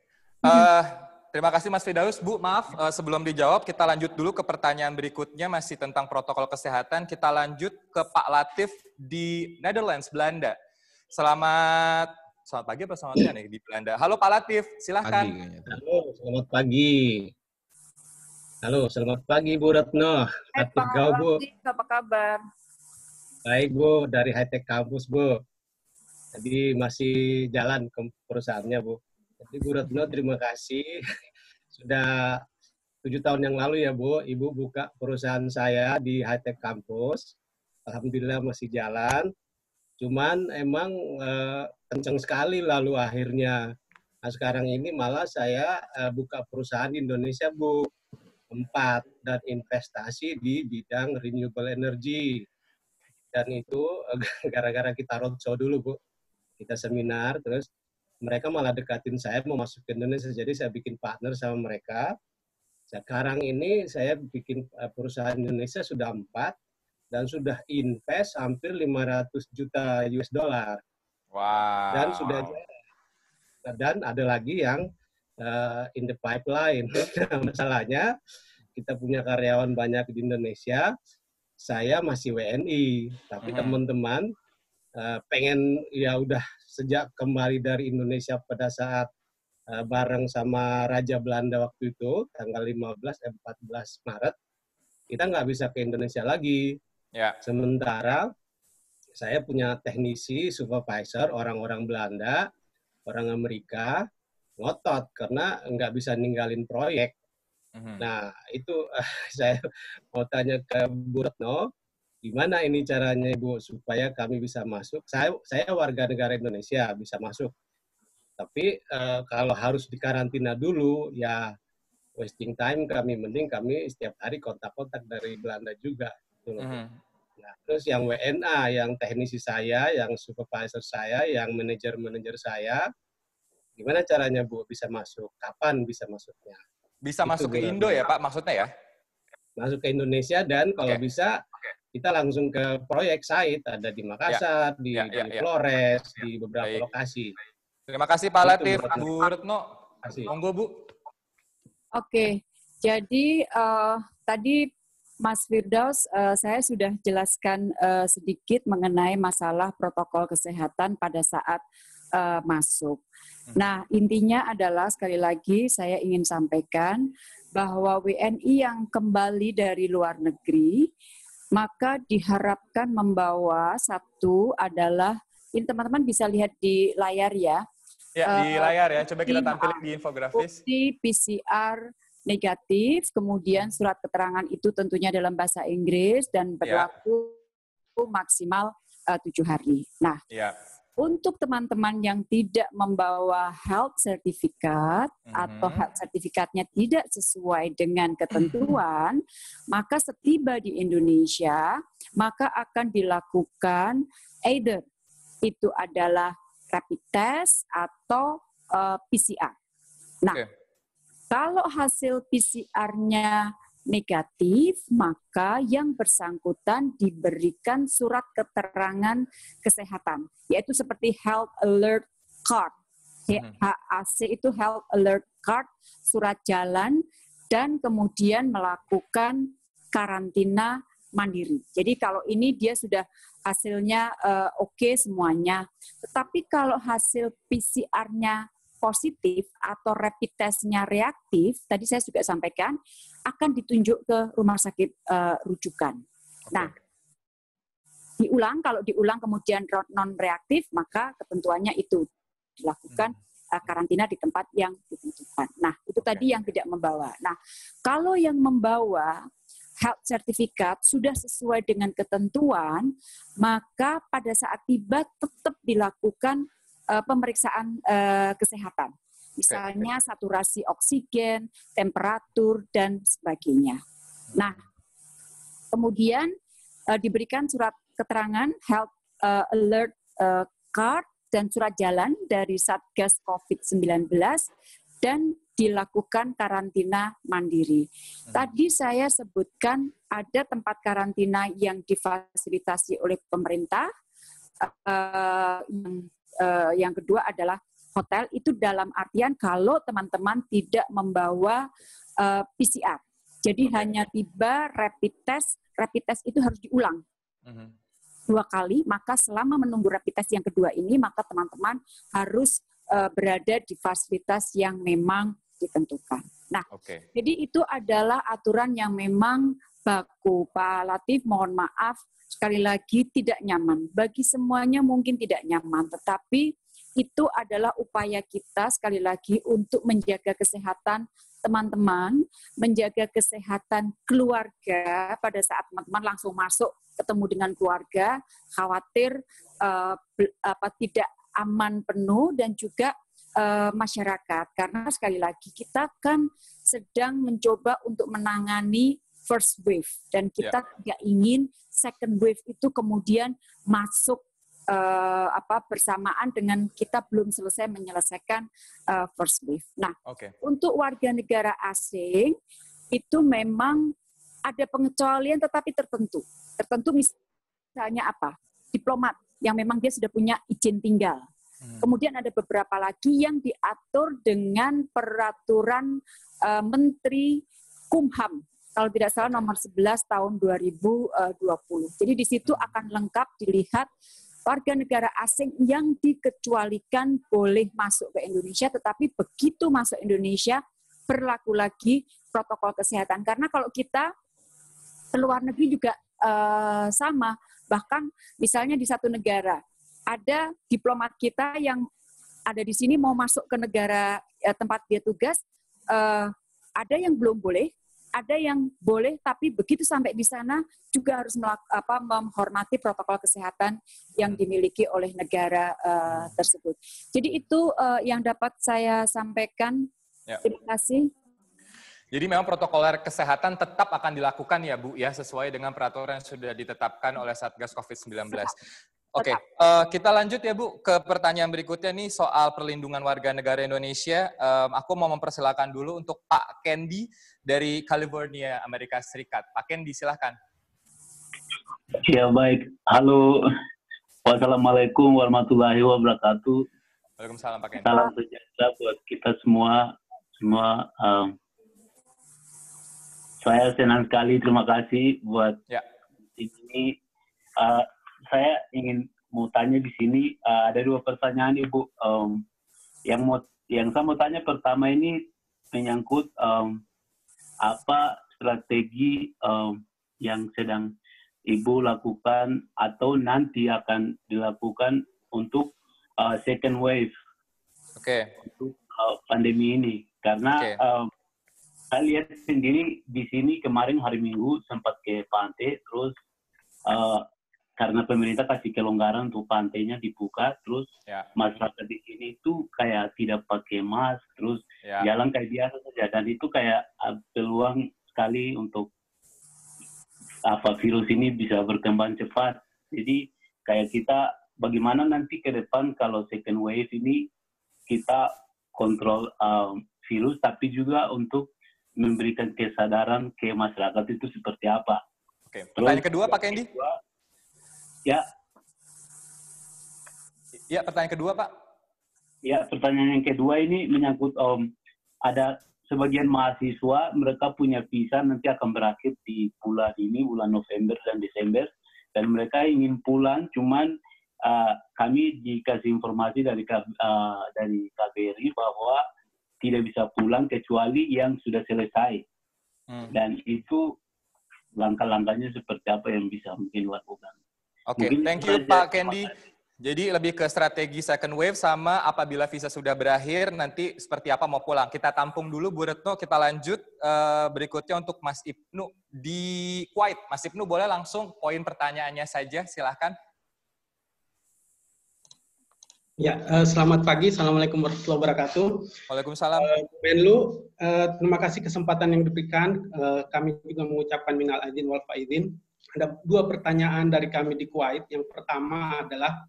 Terima kasih Mas Firdaus. Bu maaf sebelum dijawab kita lanjut dulu ke pertanyaan berikutnya masih tentang protokol kesehatan. Kita lanjut ke Pak Latif di Netherlands, Belanda. Selamat pagi apa selamat siang di Belanda. Halo Pak Latif, silahkan. Pagi. Halo, selamat pagi. Halo, selamat pagi Bu Retno. Latif Gau Bu. Apa kabar? Baik Bu, dari High Tech Campus Bu. Jadi masih jalan ke perusahaannya, Bu. Jadi Bu Retno, terima kasih. Sudah 7 tahun yang lalu ya, Bu. Ibu buka perusahaan saya di High Tech Campus. Alhamdulillah masih jalan. Cuman emang kencang sekali lalu akhirnya. Nah, sekarang ini malah saya buka perusahaan di Indonesia, Bu. 4 dan investasi di bidang renewable energy. Dan itu gara-gara kita roadshow dulu, Bu. Kita seminar, terus mereka malah dekatin saya mau masuk ke Indonesia, jadi saya bikin partner sama mereka. Sekarang ini saya bikin perusahaan Indonesia sudah 4 dan sudah invest hampir 500 juta US dollar. Wow. Dan sudah ada lagi yang in the pipeline. Masalahnya kita punya karyawan banyak di Indonesia. Saya masih WNI, tapi teman-teman pengen ya udah sejak kembali dari Indonesia pada saat bareng sama Raja Belanda waktu itu, tanggal 15-14 Maret, kita nggak bisa ke Indonesia lagi. Yeah. Sementara saya punya teknisi, supervisor, orang-orang Belanda, orang Amerika, ngotot karena nggak bisa ninggalin proyek. Nah, itu saya mau tanya ke Bu Retno, gimana ini caranya Ibu supaya kami bisa masuk? Saya warga negara Indonesia bisa masuk, tapi kalau harus dikarantina dulu ya wasting time kami, mending kami setiap hari kontak-kontak dari Belanda juga. Nah, terus yang WNA, yang teknisi saya, yang supervisor saya, yang manajer-manajer saya, gimana caranya Bu bisa masuk? Kapan bisa masuknya? Bisa itu masuk ke Indo ya Pak maksudnya ya? Masuk ke Indonesia dan kalau bisa kita langsung ke proyek site, ada di Makassar, di Flores, di beberapa lokasi. Terima kasih Pak Latif, Bu Retno. Monggo Bu. Oke, jadi tadi Mas Firdaus, saya sudah jelaskan sedikit mengenai masalah protokol kesehatan pada saat masuk. Nah, intinya adalah sekali lagi saya ingin sampaikan bahwa WNI yang kembali dari luar negeri maka diharapkan membawa satu adalah, ini teman-teman bisa lihat di layar ya. Ya, di layar ya. Coba kita tampilkan di infografis. Bukti PCR negatif, kemudian surat keterangan itu tentunya dalam bahasa Inggris dan berlaku maksimal 7 hari. Nah, untuk teman-teman yang tidak membawa health certificate atau health certificate-nya tidak sesuai dengan ketentuan, maka setiba di Indonesia, maka akan dilakukan either itu adalah rapid test atau PCR. Nah, kalau hasil PCR-nya negatif, maka yang bersangkutan diberikan surat keterangan kesehatan, yaitu seperti health alert card. HAC itu health alert card, surat jalan, dan kemudian melakukan karantina mandiri. Jadi kalau ini dia sudah hasilnya oke semuanya. Tetapi kalau hasil PCR-nya positif atau rapid test-nya reaktif, tadi saya juga sampaikan, akan ditunjuk ke rumah sakit rujukan. Nah, kalau diulang kemudian non-reaktif, maka ketentuannya itu dilakukan karantina di tempat yang ditentukan. Nah, itu tadi yang tidak membawa. Nah, kalau yang membawa health certificate sudah sesuai dengan ketentuan, maka pada saat tiba tetap dilakukan pemeriksaan kesehatan. Misalnya saturasi oksigen, temperatur, dan sebagainya. Nah, kemudian diberikan surat keterangan health alert card dan surat jalan dari Satgas COVID-19 dan dilakukan karantina mandiri. Tadi saya sebutkan ada tempat karantina yang difasilitasi oleh pemerintah. Yang kedua adalah hotel, itu dalam artian kalau teman-teman tidak membawa PCR. Jadi hanya tiba rapid test itu harus diulang. 2 kali, maka selama menunggu rapid test yang kedua ini, maka teman-teman harus berada di fasilitas yang memang ditentukan. Nah, jadi itu adalah aturan yang memang baku. Pak Latif, mohon maaf, sekali lagi tidak nyaman. Bagi semuanya mungkin tidak nyaman, tetapi itu adalah upaya kita sekali lagi untuk menjaga kesehatan teman-teman, menjaga kesehatan keluarga pada saat teman-teman langsung masuk ketemu dengan keluarga, khawatir tidak aman penuh, dan juga masyarakat. Karena sekali lagi kita kan sedang mencoba untuk menangani first wave, dan kita tidak ingin second wave itu kemudian masuk bersamaan dengan kita belum selesai menyelesaikan first wave. Nah, untuk warga negara asing itu memang ada pengecualian tetapi tertentu. Tertentu misalnya apa? Diplomat yang memang dia sudah punya izin tinggal. Kemudian ada beberapa lagi yang diatur dengan peraturan Menteri Kumham. Kalau tidak salah nomor 11 tahun 2020. Jadi di situ akan lengkap dilihat warga negara asing yang dikecualikan boleh masuk ke Indonesia, tetapi begitu masuk Indonesia berlaku lagi protokol kesehatan. Karena kalau kita ke luar negeri juga sama, bahkan misalnya di satu negara, ada diplomat kita yang ada di sini mau masuk ke negara tempat dia tugas, ada yang belum boleh, ada yang boleh, tapi begitu sampai di sana juga harus menghormati protokol kesehatan yang dimiliki oleh negara tersebut. Jadi itu yang dapat saya sampaikan. Terima kasih. Jadi memang protokol kesehatan tetap akan dilakukan ya Bu ya, sesuai dengan peraturan yang sudah ditetapkan oleh Satgas COVID-19. Oke, kita lanjut ya Bu ke pertanyaan berikutnya nih soal perlindungan warga negara Indonesia. Aku mau mempersilahkan dulu untuk Pak Kendi dari California, Amerika Serikat. Pak Kendi, silahkan. Ya baik, halo. Wassalamualaikum warahmatullahi wabarakatuh. Waalaikumsalam Pak Kendi. Salam sejahtera buat kita semua. Saya senang sekali, terima kasih buat ini. Saya ingin mau tanya di sini, ada 2 pertanyaan Ibu. Yang saya mau tanya pertama ini menyangkut apa strategi yang sedang Ibu lakukan atau nanti akan dilakukan untuk second wave untuk pandemi ini. Karena saya lihat sendiri di sini kemarin hari Minggu sempat ke pantai, terus karena pemerintah kasih kelonggaran untuk pantainya dibuka, terus masyarakat di sini itu kayak tidak pakai mask, terus jalan kayak biasa saja, dan itu kayak peluang sekali untuk virus ini bisa berkembang cepat. Jadi kayak kita bagaimana nanti ke depan kalau second wave ini kita kontrol virus, tapi juga untuk memberikan kesadaran ke masyarakat itu seperti apa. Oke, pertanyaan kedua Pak Hendi. Ya. Ya, pertanyaan kedua Pak. Ya, pertanyaan yang kedua ini menyangkut ada sebagian mahasiswa mereka punya visa nanti akan berakhir di bulan ini, bulan November dan Desember, dan mereka ingin pulang, cuman kami dikasih informasi dari KBRI bahwa tidak bisa pulang kecuali yang sudah selesai. Dan itu langkah-langkahnya seperti apa yang bisa mungkin lakukan. Oke, thank you Pak Hendi. Jadi lebih ke strategi second wave sama apabila visa sudah berakhir nanti seperti apa mau pulang. Kita tampung dulu Bu Retno, kita lanjut berikutnya untuk Mas Ibnu di Kuwait. Mas Ibnu boleh langsung poin pertanyaannya saja, silahkan. Ya, selamat pagi. Assalamualaikum warahmatullahi wabarakatuh. Waalaikumsalam. Menlu, terima kasih kesempatan yang diberikan. Kami juga mengucapkan minal aidin wal faizin. Ada dua pertanyaan dari kami di Kuwait. Yang pertama adalah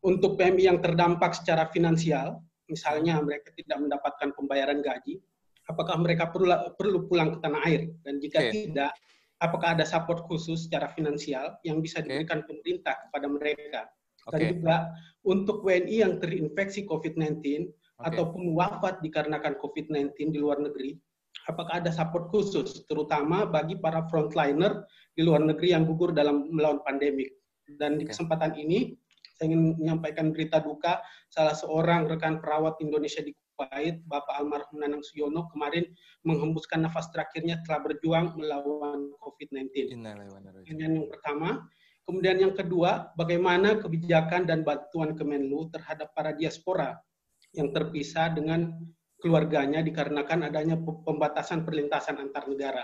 untuk PMI yang terdampak secara finansial, misalnya mereka tidak mendapatkan pembayaran gaji, apakah mereka perlu pulang ke tanah air? Dan jika tidak, apakah ada support khusus secara finansial yang bisa diberikan pemerintah kepada mereka? Dan juga untuk WNI yang terinfeksi COVID-19 ataupun wafat dikarenakan COVID-19 di luar negeri, apakah ada support khusus, terutama bagi para frontliner di luar negeri yang gugur dalam melawan pandemik? Dan di kesempatan ini, saya ingin menyampaikan berita duka, salah seorang rekan perawat Indonesia di Kuwait, Bapak Almarhum Nanang Suyono, kemarin menghembuskan nafas terakhirnya setelah berjuang melawan COVID-19. Yang pertama. Kemudian yang kedua, bagaimana kebijakan dan bantuan Kemenlu terhadap para diaspora yang terpisah dengan keluarganya dikarenakan adanya pembatasan perlintasan antar negara.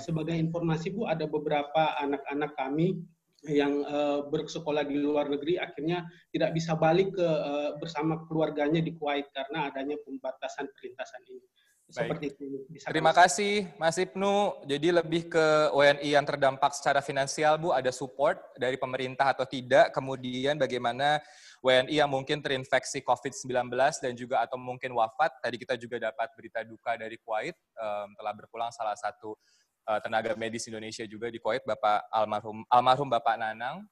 Sebagai informasi Bu, ada beberapa anak-anak kami yang bersekolah di luar negeri akhirnya tidak bisa balik ke bersama keluarganya di Kuwait karena adanya pembatasan perlintasan ini. Seperti itu. Terima kasih Mas Ibnu. Jadi lebih ke WNI yang terdampak secara finansial Bu, ada support dari pemerintah atau tidak, kemudian bagaimana WNI yang mungkin terinfeksi COVID-19 dan juga atau mungkin wafat. Tadi kita juga dapat berita duka dari Kuwait, telah berpulang salah satu tenaga medis Indonesia juga di Kuwait, Bapak almarhum Bapak Nanang,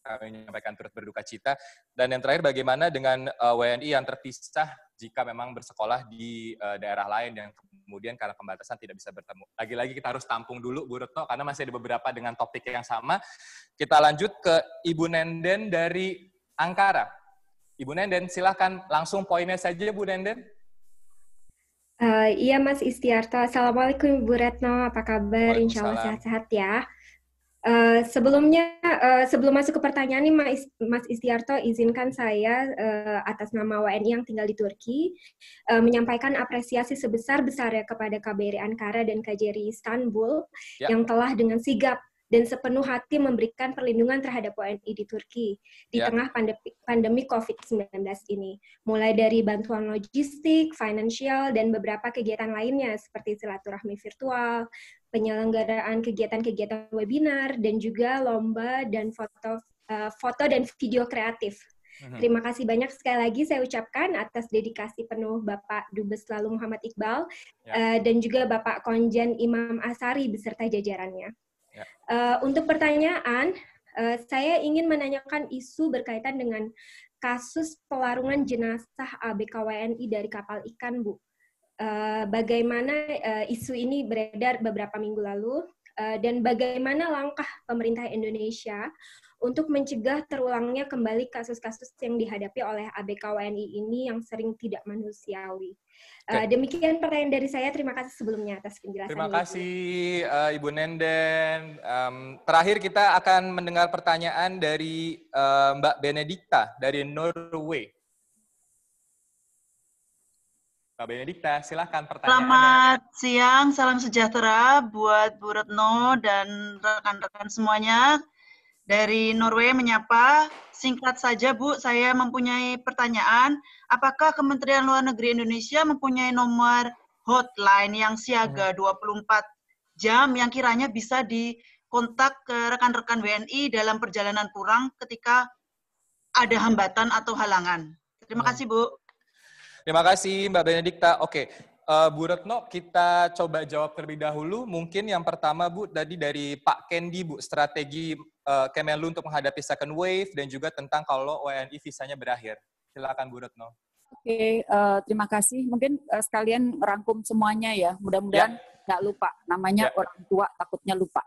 kami menyampaikan turut berduka cita. Dan yang terakhir, bagaimana dengan WNI yang terpisah jika memang bersekolah di daerah lain yang kemudian karena pembatasan tidak bisa bertemu. Lagi-lagi kita harus tampung dulu Bu Retno, karena masih ada beberapa dengan topik yang sama. Kita lanjut ke Ibu Nenden dari Ankara. Ibu Nenden, silahkan langsung poinnya saja Bu Nenden. Iya Mas Istiarto, Assalamualaikum Bu Retno, apa kabar? Insya Allah sehat-sehat ya. Sebelum masuk ke pertanyaan nih Mas Istiarto, izinkan saya atas nama WNI yang tinggal di Turki menyampaikan apresiasi sebesar-besarnya kepada KBRI Ankara dan KJRI Istanbul yang telah dengan sigap dan sepenuh hati memberikan perlindungan terhadap WNI di Turki di tengah pandemi COVID-19 ini. Mulai dari bantuan logistik, finansial, dan beberapa kegiatan lainnya seperti silaturahmi virtual, penyelenggaraan kegiatan-kegiatan webinar, dan juga lomba dan foto dan video kreatif. Terima kasih banyak sekali lagi saya ucapkan atas dedikasi penuh Bapak Dubes Lalu Muhammad Iqbal dan juga Bapak Konjen Imam Asari beserta jajarannya. Untuk pertanyaan, saya ingin menanyakan isu berkaitan dengan kasus pelarungan jenazah ABK WNI dari kapal ikan, Bu. Bagaimana isu ini beredar beberapa minggu lalu, dan bagaimana langkah pemerintah Indonesia untuk mencegah terulangnya kembali kasus-kasus yang dihadapi oleh ABK WNI ini yang sering tidak manusiawi. Demikian pertanyaan dari saya. Terima kasih sebelumnya atas penjelasan. Terima kasih Ibu Nenden. Terakhir kita akan mendengar pertanyaan dari Mbak Benedikta dari Norway. Mbak Benedikta, silahkan pertanyaannya. Selamat siang, salam sejahtera buat Bu Retno dan rekan-rekan semuanya. Dari Norway menyapa, singkat saja Bu, saya mempunyai pertanyaan, apakah Kementerian Luar Negeri Indonesia mempunyai nomor hotline yang siaga 24 jam yang kiranya bisa dikontak ke rekan-rekan WNI dalam perjalanan pulang ketika ada hambatan atau halangan? Terima kasih Bu. Terima kasih Mbak Benedikta. Oke, Bu Retno, kita coba jawab terlebih dahulu. Mungkin yang pertama, Bu, tadi dari Pak Kendi, Bu, strategi Kemenlu untuk menghadapi second wave dan juga tentang kalau WNI visanya berakhir. Silakan Bu Retno. Oke, terima kasih. Mungkin sekalian rangkum semuanya ya. Mudah-mudahan nggak lupa. Namanya orang tua takutnya lupa.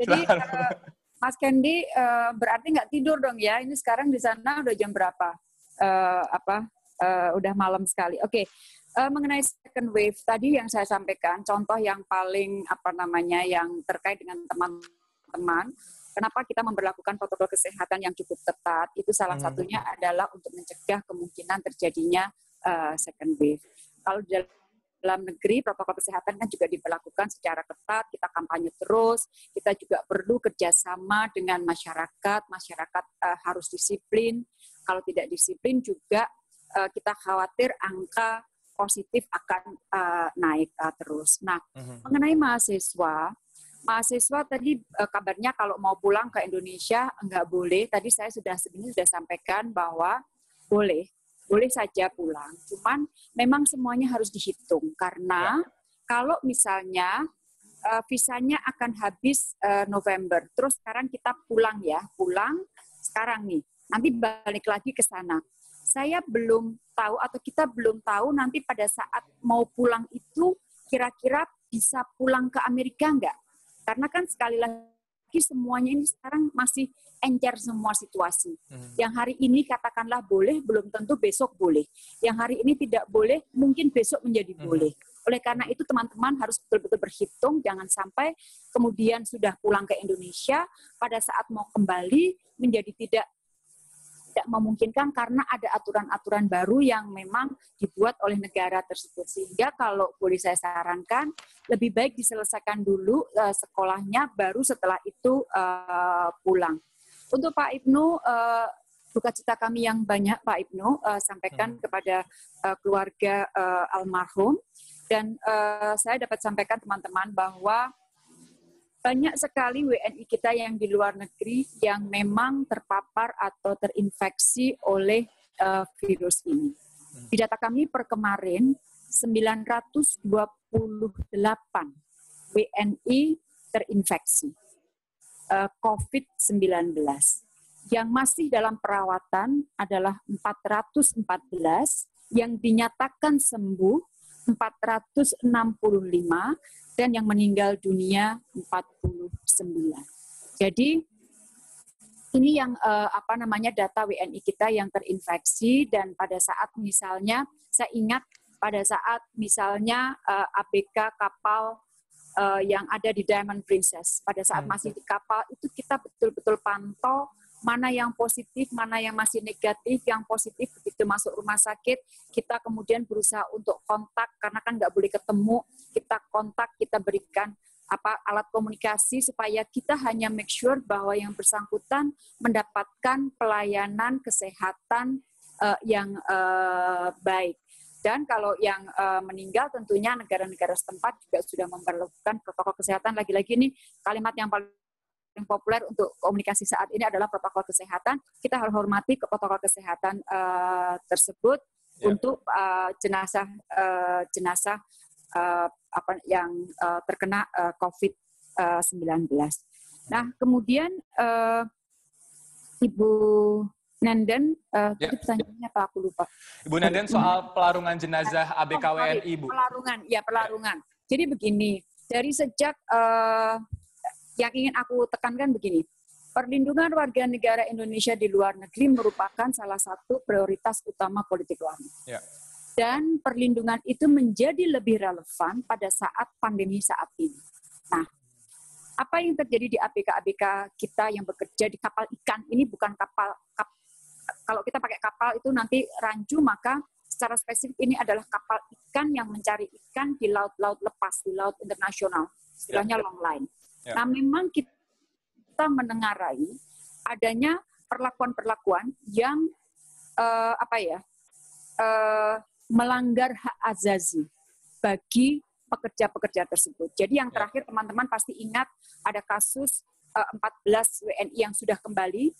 Jadi Mas Kendi berarti nggak tidur dong ya? Ini sekarang di sana udah jam berapa? Udah malam sekali. Oke, mengenai second wave tadi yang saya sampaikan, contoh yang paling yang terkait dengan teman-teman. Kenapa kita memberlakukan protokol kesehatan yang cukup ketat? Itu salah satunya adalah untuk mencegah kemungkinan terjadinya second wave. Kalau di dalam negeri, protokol kesehatan kan juga diberlakukan secara ketat, kita kampanye terus, kita juga perlu kerjasama dengan masyarakat, harus disiplin, kalau tidak disiplin juga kita khawatir angka positif akan naik terus. Nah, mengenai mahasiswa, tadi kabarnya kalau mau pulang ke Indonesia nggak boleh. Tadi saya sudah sampaikan bahwa boleh saja pulang. Cuman memang semuanya harus dihitung karena kalau misalnya visanya akan habis November, terus sekarang kita pulang ya, sekarang nih. Nanti balik lagi ke sana. Saya belum tahu atau kita belum tahu nanti pada saat mau pulang itu kira-kira bisa pulang ke Amerika nggak? Karena kan sekali lagi semuanya ini sekarang masih encer semua situasi. Yang hari ini katakanlah boleh, belum tentu besok boleh. Yang hari ini tidak boleh, mungkin besok menjadi boleh. Oleh karena itu teman-teman harus betul-betul berhitung, jangan sampai kemudian sudah pulang ke Indonesia, pada saat mau kembali menjadi tidak memungkinkan karena ada aturan-aturan baru yang memang dibuat oleh negara tersebut. Sehingga kalau boleh saya sarankan, lebih baik diselesaikan dulu sekolahnya, baru setelah itu pulang. Untuk Pak Ibnu, dukacita kami yang banyak, Pak Ibnu, sampaikan kepada keluarga almarhum. Dan saya dapat sampaikan teman-teman bahwa banyak sekali WNI kita yang di luar negeri yang memang terpapar atau terinfeksi oleh virus ini. Di data kami per kemarin, 928 WNI terinfeksi COVID-19. Yang masih dalam perawatan adalah 414, yang dinyatakan sembuh 465, dan yang meninggal dunia 49. Jadi ini yang data WNI kita yang terinfeksi. Dan pada saat misalnya saya ingat pada saat misalnya ABK kapal yang ada di Diamond Princess, pada saat masih di kapal itu kita betul-betul pantau mana yang positif, mana yang masih negatif. Yang positif begitu masuk rumah sakit, kita kemudian berusaha untuk kontak, karena kan nggak boleh ketemu, kita kontak, kita berikan alat komunikasi supaya kita hanya make sure bahwa yang bersangkutan mendapatkan pelayanan kesehatan yang baik. Dan kalau yang meninggal tentunya negara-negara setempat juga sudah memperlakukan protokol kesehatan. Lagi-lagi ini kalimat yang paling populer untuk komunikasi saat ini adalah protokol kesehatan. Kita harus hormati protokol kesehatan tersebut untuk jenazah yang terkena COVID-19. Nah, kemudian Ibu Nenden, tadi pertanyaannya apa aku lupa. Ibu Nenden soal pelarungan jenazah ABK WNI, Ibu. Pelarungan. Jadi begini, dari sejak yang ingin aku tekankan begini, perlindungan warga negara Indonesia di luar negeri merupakan salah satu prioritas utama politik luar negeri. Dan perlindungan itu menjadi lebih relevan pada saat pandemi saat ini. Nah, apa yang terjadi di ABK-ABK kita yang bekerja di kapal ikan ini bukan kalau kita pakai kapal itu nanti rancu, maka secara spesifik ini adalah kapal ikan yang mencari ikan di laut-laut lepas, di laut internasional, istilahnya long line. Nah, memang kita menengarai adanya perlakuan-perlakuan yang melanggar hak azazi bagi pekerja-pekerja tersebut. Jadi yang terakhir teman-teman pasti ingat ada kasus 14 WNI yang sudah kembali,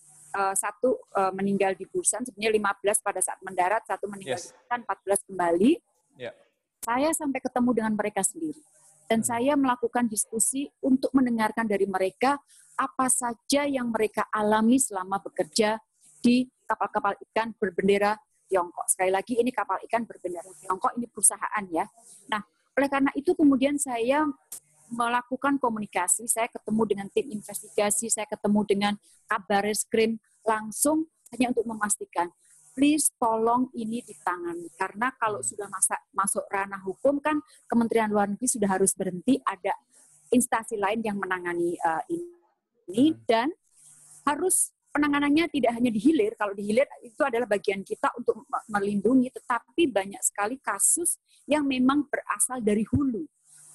satu meninggal di Busan, sebenarnya 15 pada saat mendarat, satu meninggal di Busan, 14 kembali. Yeah. Saya sampai ketemu dengan mereka sendiri. Dan saya melakukan diskusi untuk mendengarkan dari mereka apa saja yang mereka alami selama bekerja di kapal-kapal ikan berbendera Tiongkok. Sekali lagi, ini kapal ikan berbendera Tiongkok, ini perusahaan ya. Nah, oleh karena itu kemudian saya melakukan komunikasi, saya ketemu dengan tim investigasi, saya ketemu dengan Kabarreskrim langsung hanya untuk memastikan, please tolong ini ditangani. Karena kalau sudah masuk ranah hukum kan Kementerian Luar Negeri sudah harus berhenti, ada instansi lain yang menangani ini dan harus penanganannya tidak hanya di hilir, kalau di hilir itu adalah bagian kita untuk melindungi, tetapi banyak sekali kasus yang memang berasal dari hulu.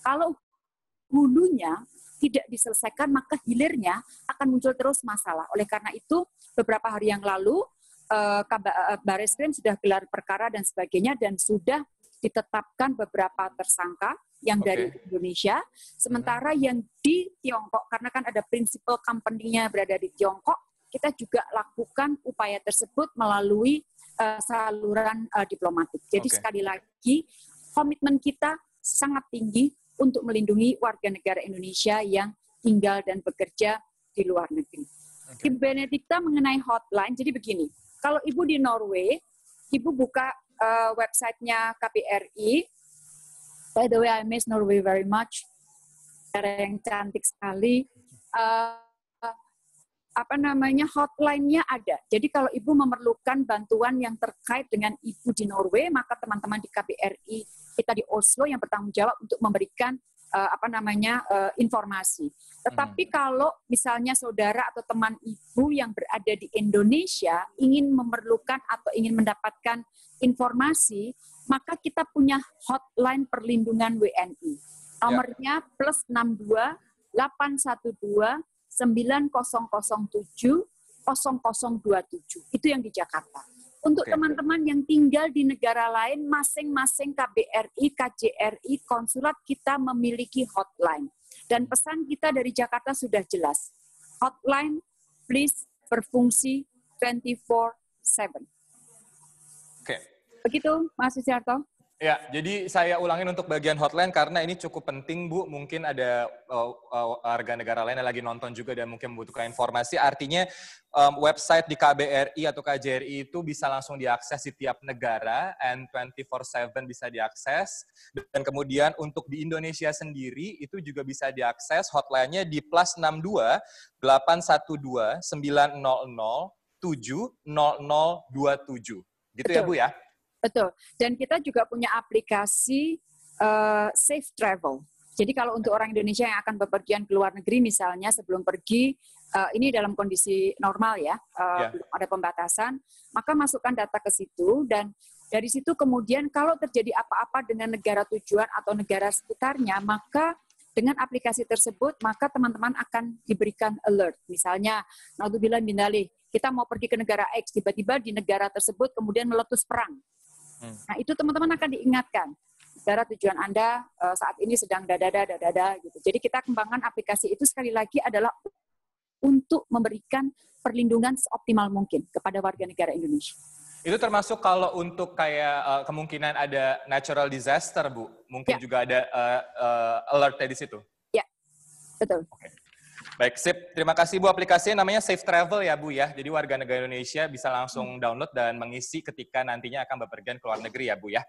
Kalau hulunya tidak diselesaikan, maka hilirnya akan muncul terus masalah. Oleh karena itu, beberapa hari yang lalu, Barreskrim sudah gelar perkara dan sebagainya, dan sudah ditetapkan beberapa tersangka yang dari Indonesia. Sementara yang di Tiongkok, karena kan ada principal company-nya berada di Tiongkok, kita juga lakukan upaya tersebut melalui saluran diplomatik. Jadi sekali lagi, komitmen kita sangat tinggi untuk melindungi warga negara Indonesia yang tinggal dan bekerja di luar negeri. Di Benedikta mengenai hotline, jadi begini, kalau Ibu di Norway, Ibu buka websitenya KBRI, by the way I miss Norway very much, negara yang cantik sekali, hotline-nya ada. Jadi kalau Ibu memerlukan bantuan yang terkait dengan Ibu di Norway, maka teman-teman di KBRI kita di Oslo yang bertanggung jawab untuk memberikan informasi. Tetapi kalau misalnya saudara atau teman Ibu yang berada di Indonesia ingin memerlukan atau ingin mendapatkan informasi, maka kita punya hotline perlindungan WNI. Nomornya +62 812 90007 0027. Itu yang di Jakarta. Untuk teman-teman yang tinggal di negara lain, masing-masing KBRI, KJRI, konsulat kita memiliki hotline. Dan pesan kita dari Jakarta sudah jelas. Hotline, please berfungsi 24/7. Begitu, Mas Istiarto. Ya, jadi saya ulangin untuk bagian hotline karena ini cukup penting, Bu. Mungkin ada warga negara lain yang lagi nonton juga dan mungkin membutuhkan informasi. Artinya website di KBRI atau KJRI itu bisa langsung diakses di tiap negara and 24/7 bisa diakses. Dan kemudian untuk di Indonesia sendiri itu juga bisa diakses hotline-nya di +62 812 900 7027. Gitu ya, Bu ya? Betul. Dan kita juga punya aplikasi Safe Travel. Jadi kalau untuk orang Indonesia yang akan bepergian ke luar negeri misalnya sebelum pergi, ini dalam kondisi normal ya, belum ada pembatasan, maka masukkan data ke situ dan dari situ kemudian kalau terjadi apa-apa dengan negara tujuan atau negara sekitarnya, maka dengan aplikasi tersebut maka teman-teman akan diberikan alert. Misalnya, naudzubillah min dzalik, kita mau pergi ke negara X, tiba-tiba di negara tersebut kemudian meletus perang. Nah, itu teman-teman akan diingatkan. Negara tujuan Anda saat ini sedang dadada gitu. Jadi kita kembangkan aplikasi itu sekali lagi adalah untuk memberikan perlindungan seoptimal mungkin kepada warga negara Indonesia. Itu termasuk kalau untuk kayak kemungkinan ada natural disaster, Bu. Mungkin juga ada alertnya di situ. Ya, betul. Baik, sip. Terima kasih, Bu. Aplikasinya namanya Safe Travel ya, Bu ya. Jadi warga negara Indonesia bisa langsung download dan mengisi ketika nantinya akan bepergian ke luar negeri ya, Bu ya.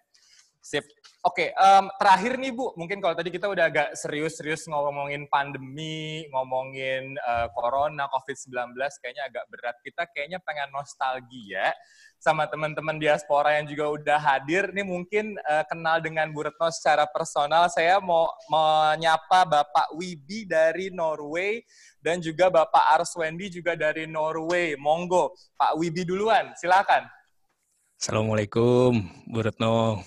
Sip. Oke, terakhir nih, Bu. Mungkin kalau tadi kita udah agak serius-serius ngomongin pandemi, ngomongin corona, COVID-19, kayaknya agak berat. Kita kayaknya pengen nostalgia sama teman-teman diaspora yang juga udah hadir. Ini mungkin kenal dengan Bu Retno secara personal. Saya mau menyapa Bapak Wibi dari Norway dan juga Bapak Arswendi juga dari Norway. Monggo, Pak Wibi duluan, silakan. Assalamualaikum, Bu Retno.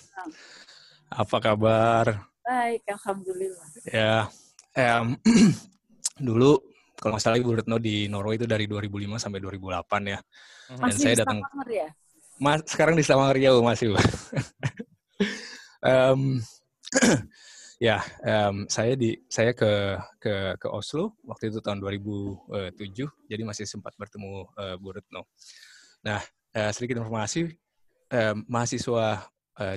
Apa kabar? Baik, alhamdulillah. Ya, dulu kalau nggak salah Ibu Retno di Norway itu dari 2005 sampai 2008 ya. Dan masih saya datang. Stavanger ya? Sekarang di Stavanger ya, masih. Ya, saya ke Oslo waktu itu tahun 2007, jadi masih sempat bertemu Bu Retno. Nah, sedikit informasi, mahasiswa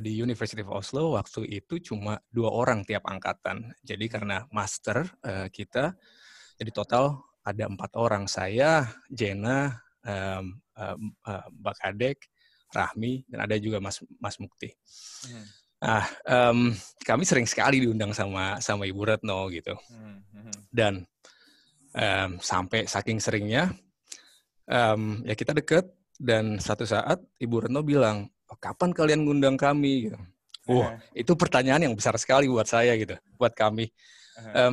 di University of Oslo waktu itu cuma 2 orang tiap angkatan. Jadi karena master kita, jadi total ada 4 orang. Saya, Jena, Bakadek, Rahmi, dan ada juga Mas Mukti. Nah, kami sering sekali diundang sama Ibu Retno gitu, dan sampai saking seringnya ya kita deket, dan suatu saat Ibu Retno bilang, oh, kapan kalian ngundang kami? Gitu. Itu pertanyaan yang besar sekali buat saya gitu, buat kami,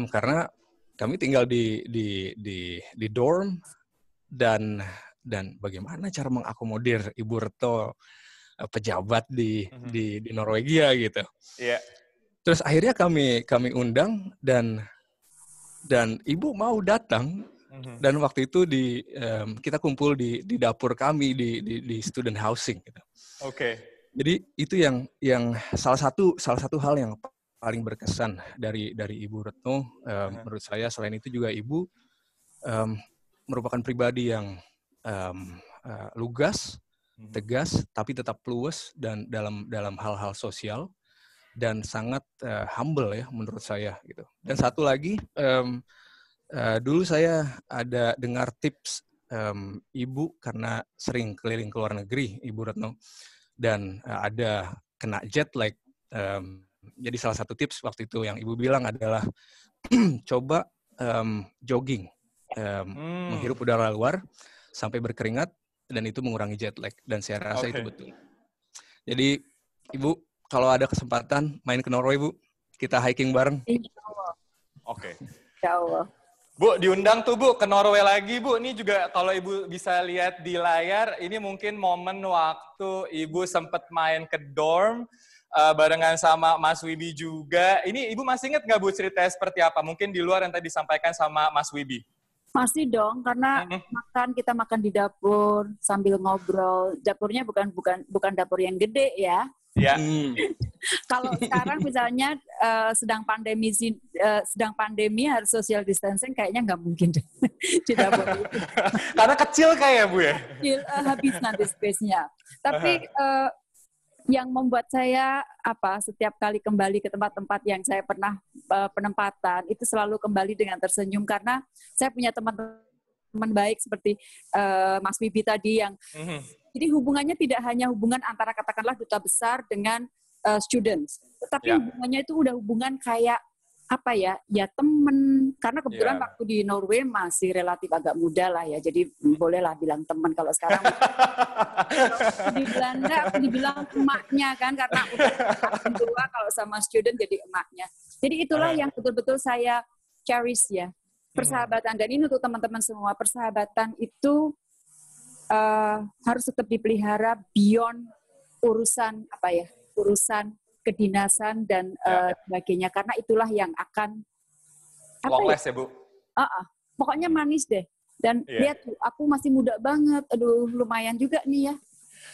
karena kami tinggal di dorm, dan bagaimana cara mengakomodir Ibu Retno, pejabat di Norwegia gitu. Iya. Yeah. Terus akhirnya kami undang, dan Ibu mau datang. Dan waktu itu kita kumpul di dapur kami di student housing gitu. Oke. Okay. Jadi itu yang salah satu hal yang paling berkesan dari Ibu Retno. Menurut saya, selain itu juga Ibu merupakan pribadi yang lugas, tegas, tapi tetap luwes dan dalam hal-hal sosial, dan sangat humble ya menurut saya gitu. Dan satu lagi, dulu saya ada dengar tips Ibu, karena sering keliling ke luar negeri Ibu Retno, dan ada kena jet lag. Jadi salah satu tips waktu itu yang Ibu bilang adalah coba jogging, menghirup udara luar sampai berkeringat, dan itu mengurangi jet lag, dan saya rasa itu betul. Jadi Ibu, kalau ada kesempatan main ke Norway, Bu, kita hiking bareng. Oke. Insya Allah. Bu, diundang tuh Bu ke Norway lagi, Bu. Ini juga kalau Ibu bisa lihat di layar, ini mungkin momen waktu Ibu sempat main ke dorm barengan sama Mas Wibi juga. Ini Ibu masih ingat nggak Bu ceritanya seperti apa? Mungkin di luar yang tadi disampaikan sama Mas Wibi. Masih dong, karena kita makan di dapur sambil ngobrol. Dapurnya bukan dapur yang gede ya. Iya. Kalau sekarang misalnya sedang pandemi harus social distancing, kayaknya nggak mungkin deh di dapur. Karena kecil kayak Bu ya. Kecil, habis nanti space-nya. Tapi yang membuat saya setiap kali kembali ke tempat-tempat yang saya pernah penempatan, itu selalu kembali dengan tersenyum, karena saya punya teman-teman baik seperti Mas Wibi tadi yang jadi hubungannya tidak hanya hubungan antara katakanlah duta besar dengan students, tapi hubungannya itu udah hubungan kayak temen, karena kebetulan waktu di Norway masih relatif agak muda lah ya, jadi bolehlah bilang temen. Kalau sekarang di Belanda aku dibilang emaknya kan, karena aku tua, kalau sama student jadi emaknya. Jadi itulah yang betul-betul saya cherish ya, persahabatan. Dan ini untuk teman-teman semua, persahabatan itu harus tetap dipelihara beyond urusan urusan kedinasan dan sebagainya, karena itulah yang akan long last ya Bu. Pokoknya manis deh. Dan lihat aku masih muda banget, aduh lumayan juga nih ya.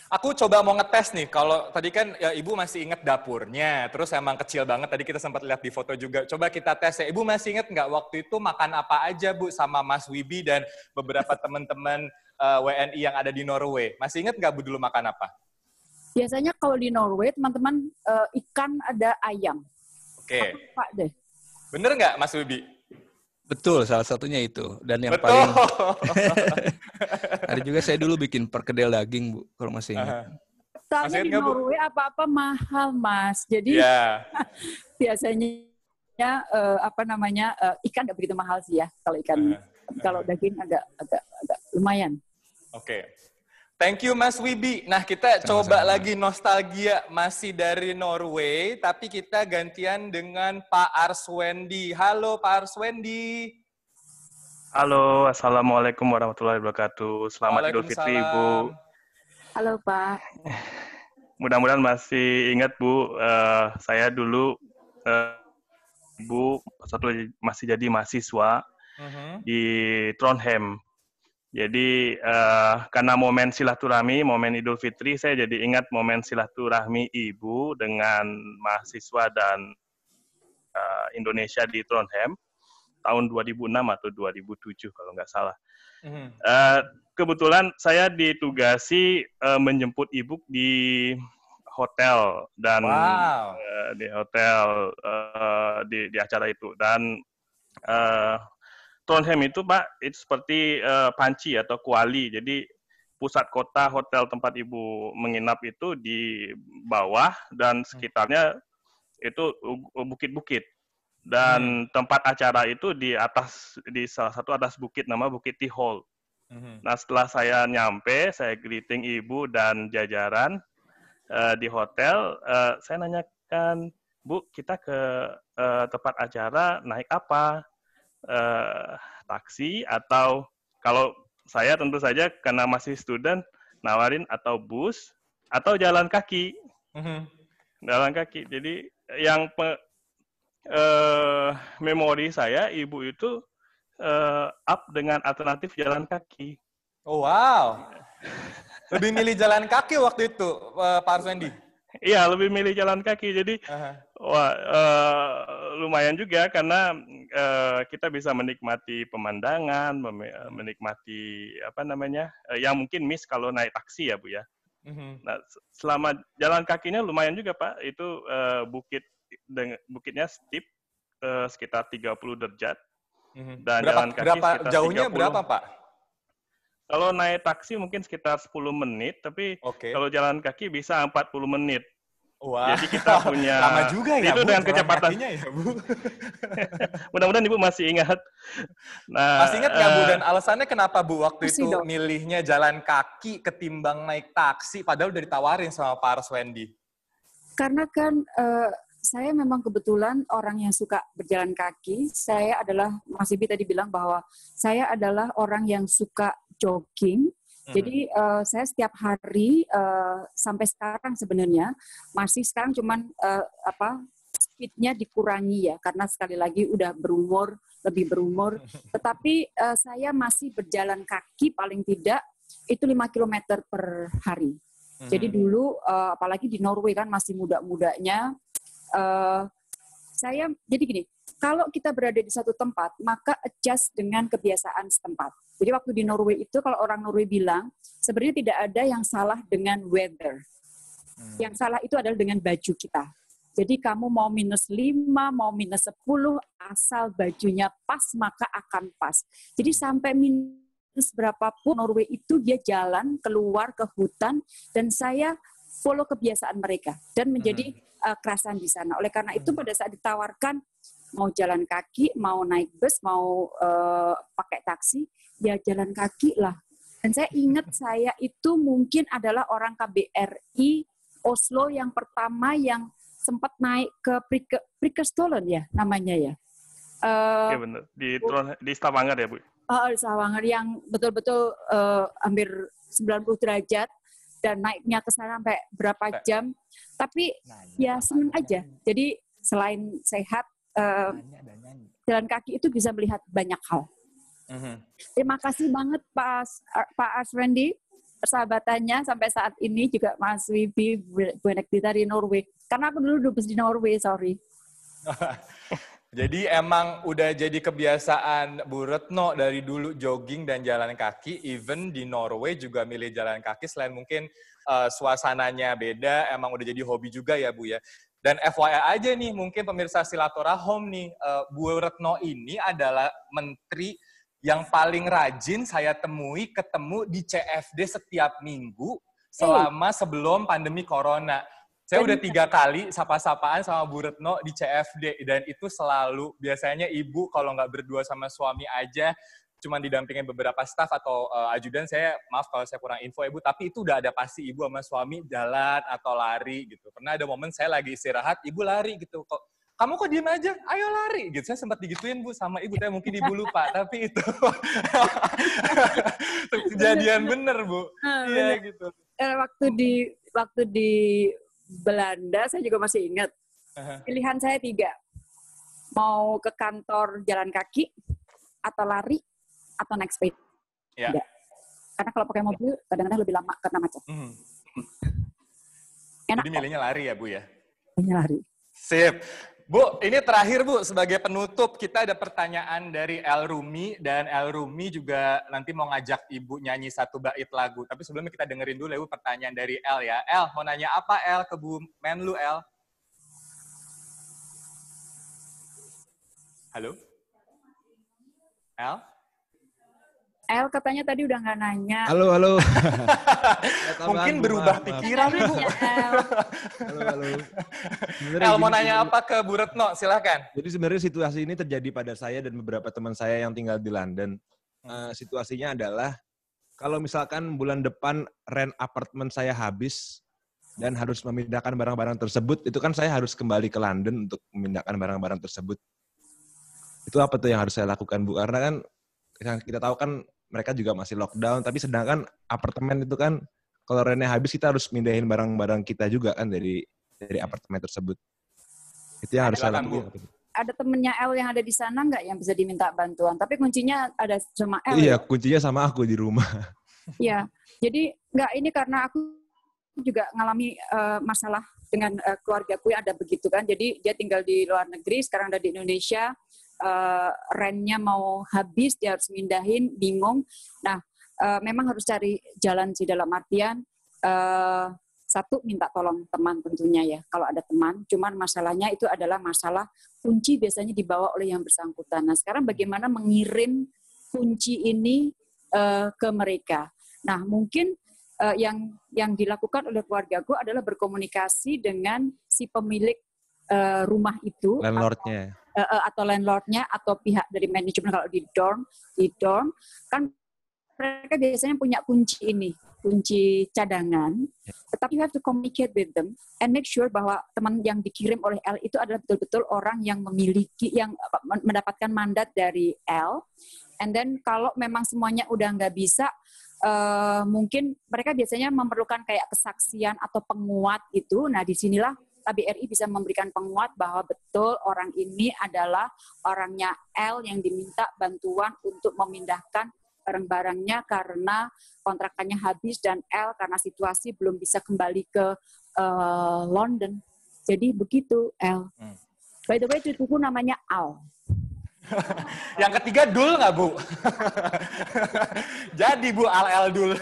Aku coba mau ngetes nih, kalau tadi kan ya, Ibu masih ingat dapurnya, terus emang kecil banget, tadi kita sempat lihat di foto juga. Coba kita tes ya, Ibu masih ingat nggak waktu itu makan apa aja Bu sama Mas Wibi dan beberapa teman-teman WNI yang ada di Norway? Masih ingat nggak Bu dulu makan apa? Biasanya kalau di Norway, teman-teman, ikan ada ayam. Oke. Apa deh? Bener nggak, Mas Wibi? Betul, salah satunya itu. Dan yang paling... Ada juga saya dulu bikin perkedel daging, Bu, kalau masih ingat. Soalnya di Norway apa-apa mahal, Mas. Jadi biasanya ikan nggak begitu mahal sih ya. Kalau ikan, kalau daging agak lumayan. Oke. Thank you Mas Wibi. Nah, kita coba lagi nostalgia, masih dari Norway, tapi kita gantian dengan Pak Arswendi. Halo Pak Arswendi. Halo, Assalamualaikum warahmatullahi wabarakatuh. Selamat Idul Fitri, Bu. Halo Pak. Mudah-mudahan masih ingat Bu, saya dulu Bu masih jadi mahasiswa di Trondheim. Jadi karena momen silaturahmi, momen Idul Fitri, saya jadi ingat momen silaturahmi Ibu dengan mahasiswa dan Indonesia di Trondheim tahun 2006 atau 2007 kalau nggak salah. Kebetulan saya ditugasi menjemput ibu di hotel dan di hotel di acara itu dan Trondheim itu Pak itu seperti panci atau kuali, jadi pusat kota hotel tempat ibu menginap itu di bawah dan sekitarnya itu bukit-bukit dan tempat acara itu di atas, di salah satu atas bukit nama Bukit T-Hall. Nah setelah saya nyampe, saya greeting ibu dan jajaran di hotel, saya nanyakan, Bu, kita ke tempat acara naik apa? Taksi atau kalau saya tentu saja karena masih student nawarin atau bus atau jalan kaki. Jalan kaki. Jadi yang memori saya ibu itu up dengan alternatif jalan kaki. Oh wow. Lebih milih jalan kaki waktu itu Pak Arswendi. Iya, lebih milih jalan kaki. Jadi wah, lumayan juga karena kita bisa menikmati pemandangan, menikmati apa namanya yang mungkin miss kalau naik taksi ya Bu ya. Nah, selama jalan kakinya lumayan juga Pak. Itu bukitnya steep sekitar 30 derajat. Dan berapa, jalan kaki sekitar jauhnya 30. Berapa Pak? Kalau naik taksi mungkin sekitar 10 menit, tapi kalau jalan kaki bisa 40 menit. Wah. Jadi kita punya lama juga ya, itu Bu, dengan kecepatan. Ya, mudah-mudahan Ibu masih ingat. Nah, masih ingat nggak Bu? Dan alasannya kenapa Bu waktu itu milihnya jalan kaki ketimbang naik taksi, padahal udah ditawarin sama Pak Arswendi? Karena kan saya memang kebetulan orang yang suka berjalan kaki. Saya adalah, Mas Ibi tadi bilang bahwa saya adalah orang yang suka jogging. Jadi saya setiap hari sampai sekarang sebenarnya masih sekarang cuman speednya dikurangi ya karena sekali lagi udah lebih berumur. Tetapi saya masih berjalan kaki paling tidak itu 5 km per hari. Jadi dulu apalagi di Norway kan masih muda-mudanya saya jadi gini. Kalau kita berada di satu tempat, maka adjust dengan kebiasaan setempat. Jadi waktu di Norway itu, kalau orang Norway bilang, sebenarnya tidak ada yang salah dengan weather. Yang salah itu adalah dengan baju kita. Jadi kamu mau -5, mau -10, asal bajunya pas, maka akan pas. Jadi sampai minus berapapun, Norway itu dia jalan keluar ke hutan, dan saya follow kebiasaan mereka, dan menjadi kerasan di sana. Oleh karena itu, pada saat ditawarkan, mau jalan kaki, mau naik bus, mau pakai taksi, ya jalan kaki lah. Dan saya ingat saya itu mungkin adalah orang KBRI Oslo yang pertama yang sempat naik ke Prikestolen ya namanya ya. Ya benar, di Stavanger ya Bu? Di Stavanger yang betul-betul hampir 90 derajat. Dan naiknya ke sana sampai berapa jam. Tapi ya seneng aja. Jadi selain sehat, jalan kaki itu bisa melihat banyak hal. Terima kasih banget Pak Arswendi, persahabatannya sampai saat ini juga Mas Wibi, Benedikta dari Norway. Karena aku dulu dubes di Norway, sorry. Jadi emang udah jadi kebiasaan Bu Retno dari dulu jogging dan jalan kaki, even di Norway juga milih jalan kaki selain mungkin suasananya beda, emang udah jadi hobi juga ya Bu ya. Dan FYI aja nih, mungkin pemirsa Silaturahom nih, Bu Retno ini adalah menteri yang paling rajin saya temui ketemu di CFD setiap minggu selama sebelum pandemi Corona. Saya udah 3 kali sapa-sapaan sama Bu Retno di CFD, dan itu selalu biasanya ibu kalau nggak berdua sama suami aja, cuman didampingin beberapa staff atau ajudan saya, maaf kalau saya kurang info Ibu, tapi itu udah ada pasti Ibu sama suami jalan atau lari gitu. Pernah ada momen saya lagi istirahat, Ibu lari gitu, kok kamu kok diem aja, ayo lari gitu. Saya sempat digituin Bu sama Ibu, tapi mungkin Ibu lupa, tapi itu kejadian bener Bu. Iya gitu. Waktu di Belanda saya juga masih ingat. Pilihan saya 3. Mau ke kantor jalan kaki, atau lari, atau naik sepeda. Ya. Karena kalau pakai mobil, kadang-kadang lebih lama karena macet. Enak. Jadi milihnya lari ya, Bu ya? Milihnya lari. Sip. Bu, ini terakhir Bu, sebagai penutup kita ada pertanyaan dari El Rumi, dan El Rumi juga nanti mau ngajak Ibu nyanyi satu bait lagu. Tapi sebelumnya kita dengerin dulu ya Bu pertanyaan dari El ya. El, mau nanya apa El ke Bu Menlu El? Halo? El? El katanya tadi udah nggak nanya. Halo, halo. Mungkin berubah pikiran, Bu. Halo, halo. El mau nanya apa ke Bu Retno? Silahkan. Jadi sebenarnya situasi ini terjadi pada saya dan beberapa teman saya yang tinggal di London. Situasinya adalah, kalau misalkan bulan depan rent apartemen saya habis, dan harus memindahkan barang-barang tersebut, itu kan saya harus kembali ke London untuk memindahkan barang-barang tersebut. Itu apa tuh yang harus saya lakukan, Bu? Karena kan kita tahu kan, mereka juga masih lockdown, tapi sedangkan apartemen itu kan kalau rentnya habis kita harus mindahin barang-barang kita juga kan dari apartemen tersebut. Itu yang harus saya lakukan. Ada temennya El yang ada di sana nggak yang bisa diminta bantuan? Tapi kuncinya ada cuma El. Iya, ya? Kuncinya sama aku di rumah. Iya, jadi nggak ini karena aku juga ngalami masalah dengan keluargaku yang ada begitu kan. Jadi dia tinggal di luar negeri, sekarang ada di Indonesia. Rentnya mau habis, dia harus mindahin, bingung. Nah, memang harus cari jalan sih dalam artian, satu, minta tolong teman tentunya ya, kalau ada teman. Cuman masalahnya itu adalah masalah kunci biasanya dibawa oleh yang bersangkutan. Nah, sekarang bagaimana mengirim kunci ini ke mereka. Nah, mungkin yang dilakukan oleh keluarga gue adalah berkomunikasi dengan si pemilik rumah itu. Landlordnya. Atau landlordnya atau pihak dari manajemen kalau di dorm kan mereka biasanya punya kunci ini, kunci cadangan. Tetapi you have to communicate with them and make sure bahwa teman yang dikirim oleh L itu adalah betul-betul orang yang memiliki, yang mendapatkan mandat dari L. And then kalau memang semuanya udah nggak bisa, mungkin mereka biasanya memerlukan kayak kesaksian atau penguat gitu. Nah disinilah KBRI bisa memberikan penguat bahwa betul orang ini adalah orangnya L yang diminta bantuan untuk memindahkan barang-barangnya karena kontrakannya habis dan L karena situasi belum bisa kembali ke London. Jadi begitu L. By the way, cucuku namanya Al. Yang ketiga Dul nggak Bu? Jadi Bu Al Dul.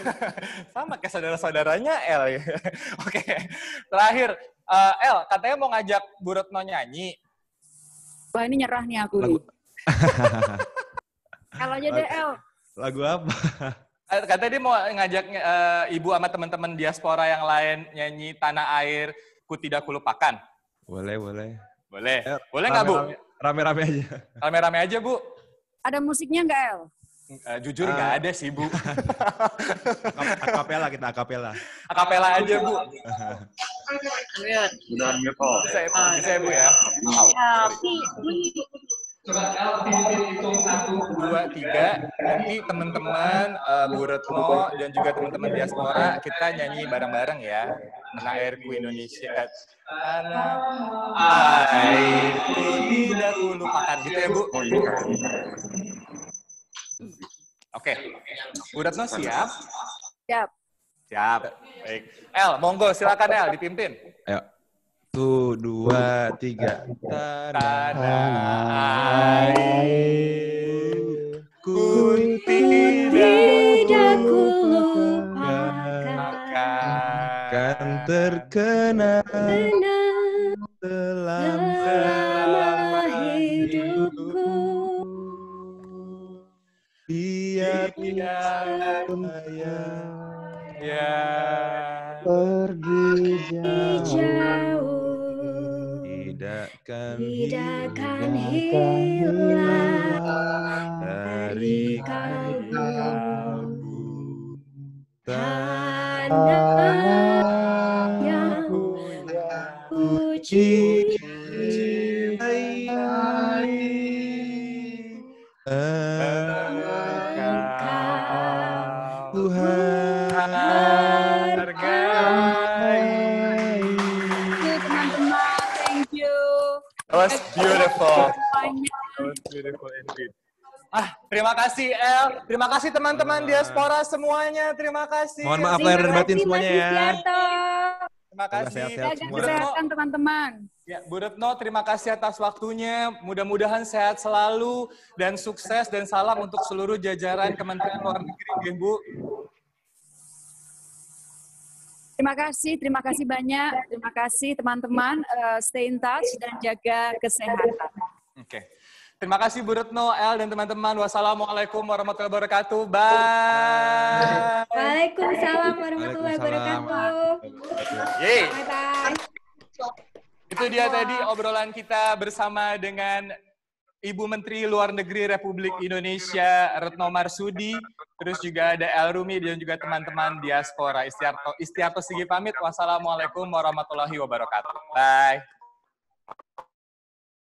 Sama kayak saudara-saudaranya L. Oke, terakhir. El, katanya mau ngajak Bu Retno nyanyi. Wah ini nyerah nih aku. Lagu... El aja deh El. Lagu apa? Katanya dia mau ngajak ibu sama teman-teman diaspora yang lain nyanyi Tanah Air Ku Tidak Kulupakan. Boleh, boleh. Boleh. El, boleh nggak Bu? Rame-rame aja. Rame-rame aja Bu. Ada musiknya nggak El? Jujur nggak ada sih Bu. Akapela, kita akapela. Akapela aja Bu. Udah mute-off. Bisa ya Bu ya. Coba hitung 1, 2, 3. Nanti teman-teman Bu Retno dan juga teman-teman diaspora kita nyanyi bareng-bareng ya. Tanah Airku Indonesia. Tanah Airku Tidak Kulupakan gitu ya Bu. Oke, Bu Retno siap? Siap. Siap. Baik. El, monggo silakan El dipimpin. Ayo. 1, 2, 3. Tanah airku tidak kulupakan, terkenang selama hidupku. Biarpun saya pergi jauh, tidak akan hilang dari kalbu tanah yang ku cintai. Tuhan hargai. Teman-teman, thank you. That was beautiful. That was beautiful indeed. Terima kasih El, terima kasih teman-teman diaspora semuanya, terima kasih. Mohon maaf lahir dan batin semuanya ya. Terima kasih Mas Istiarto. terima kasih. Jaga kesehatan teman-teman. Ya, Bu Retno, terima kasih atas waktunya. Mudah-mudahan sehat selalu dan sukses, dan salam untuk seluruh jajaran Kementerian Luar Negeri, Bu. Terima kasih banyak. Terima kasih teman-teman. Stay in touch dan jaga kesehatan. Oke. Terima kasih Bu Retno, El, dan teman-teman. Wassalamualaikum warahmatullahi wabarakatuh. Bye. Waalaikumsalam warahmatullahi wabarakatuh. Yeay. Bye-bye. Itu dia tadi obrolan kita bersama dengan Ibu Menteri Luar Negeri Republik Indonesia, Retno Marsudi. Terus juga ada El Rumi dan juga teman-teman diaspora. Istiarto Sigit pamit. Wassalamualaikum warahmatullahi wabarakatuh. Bye.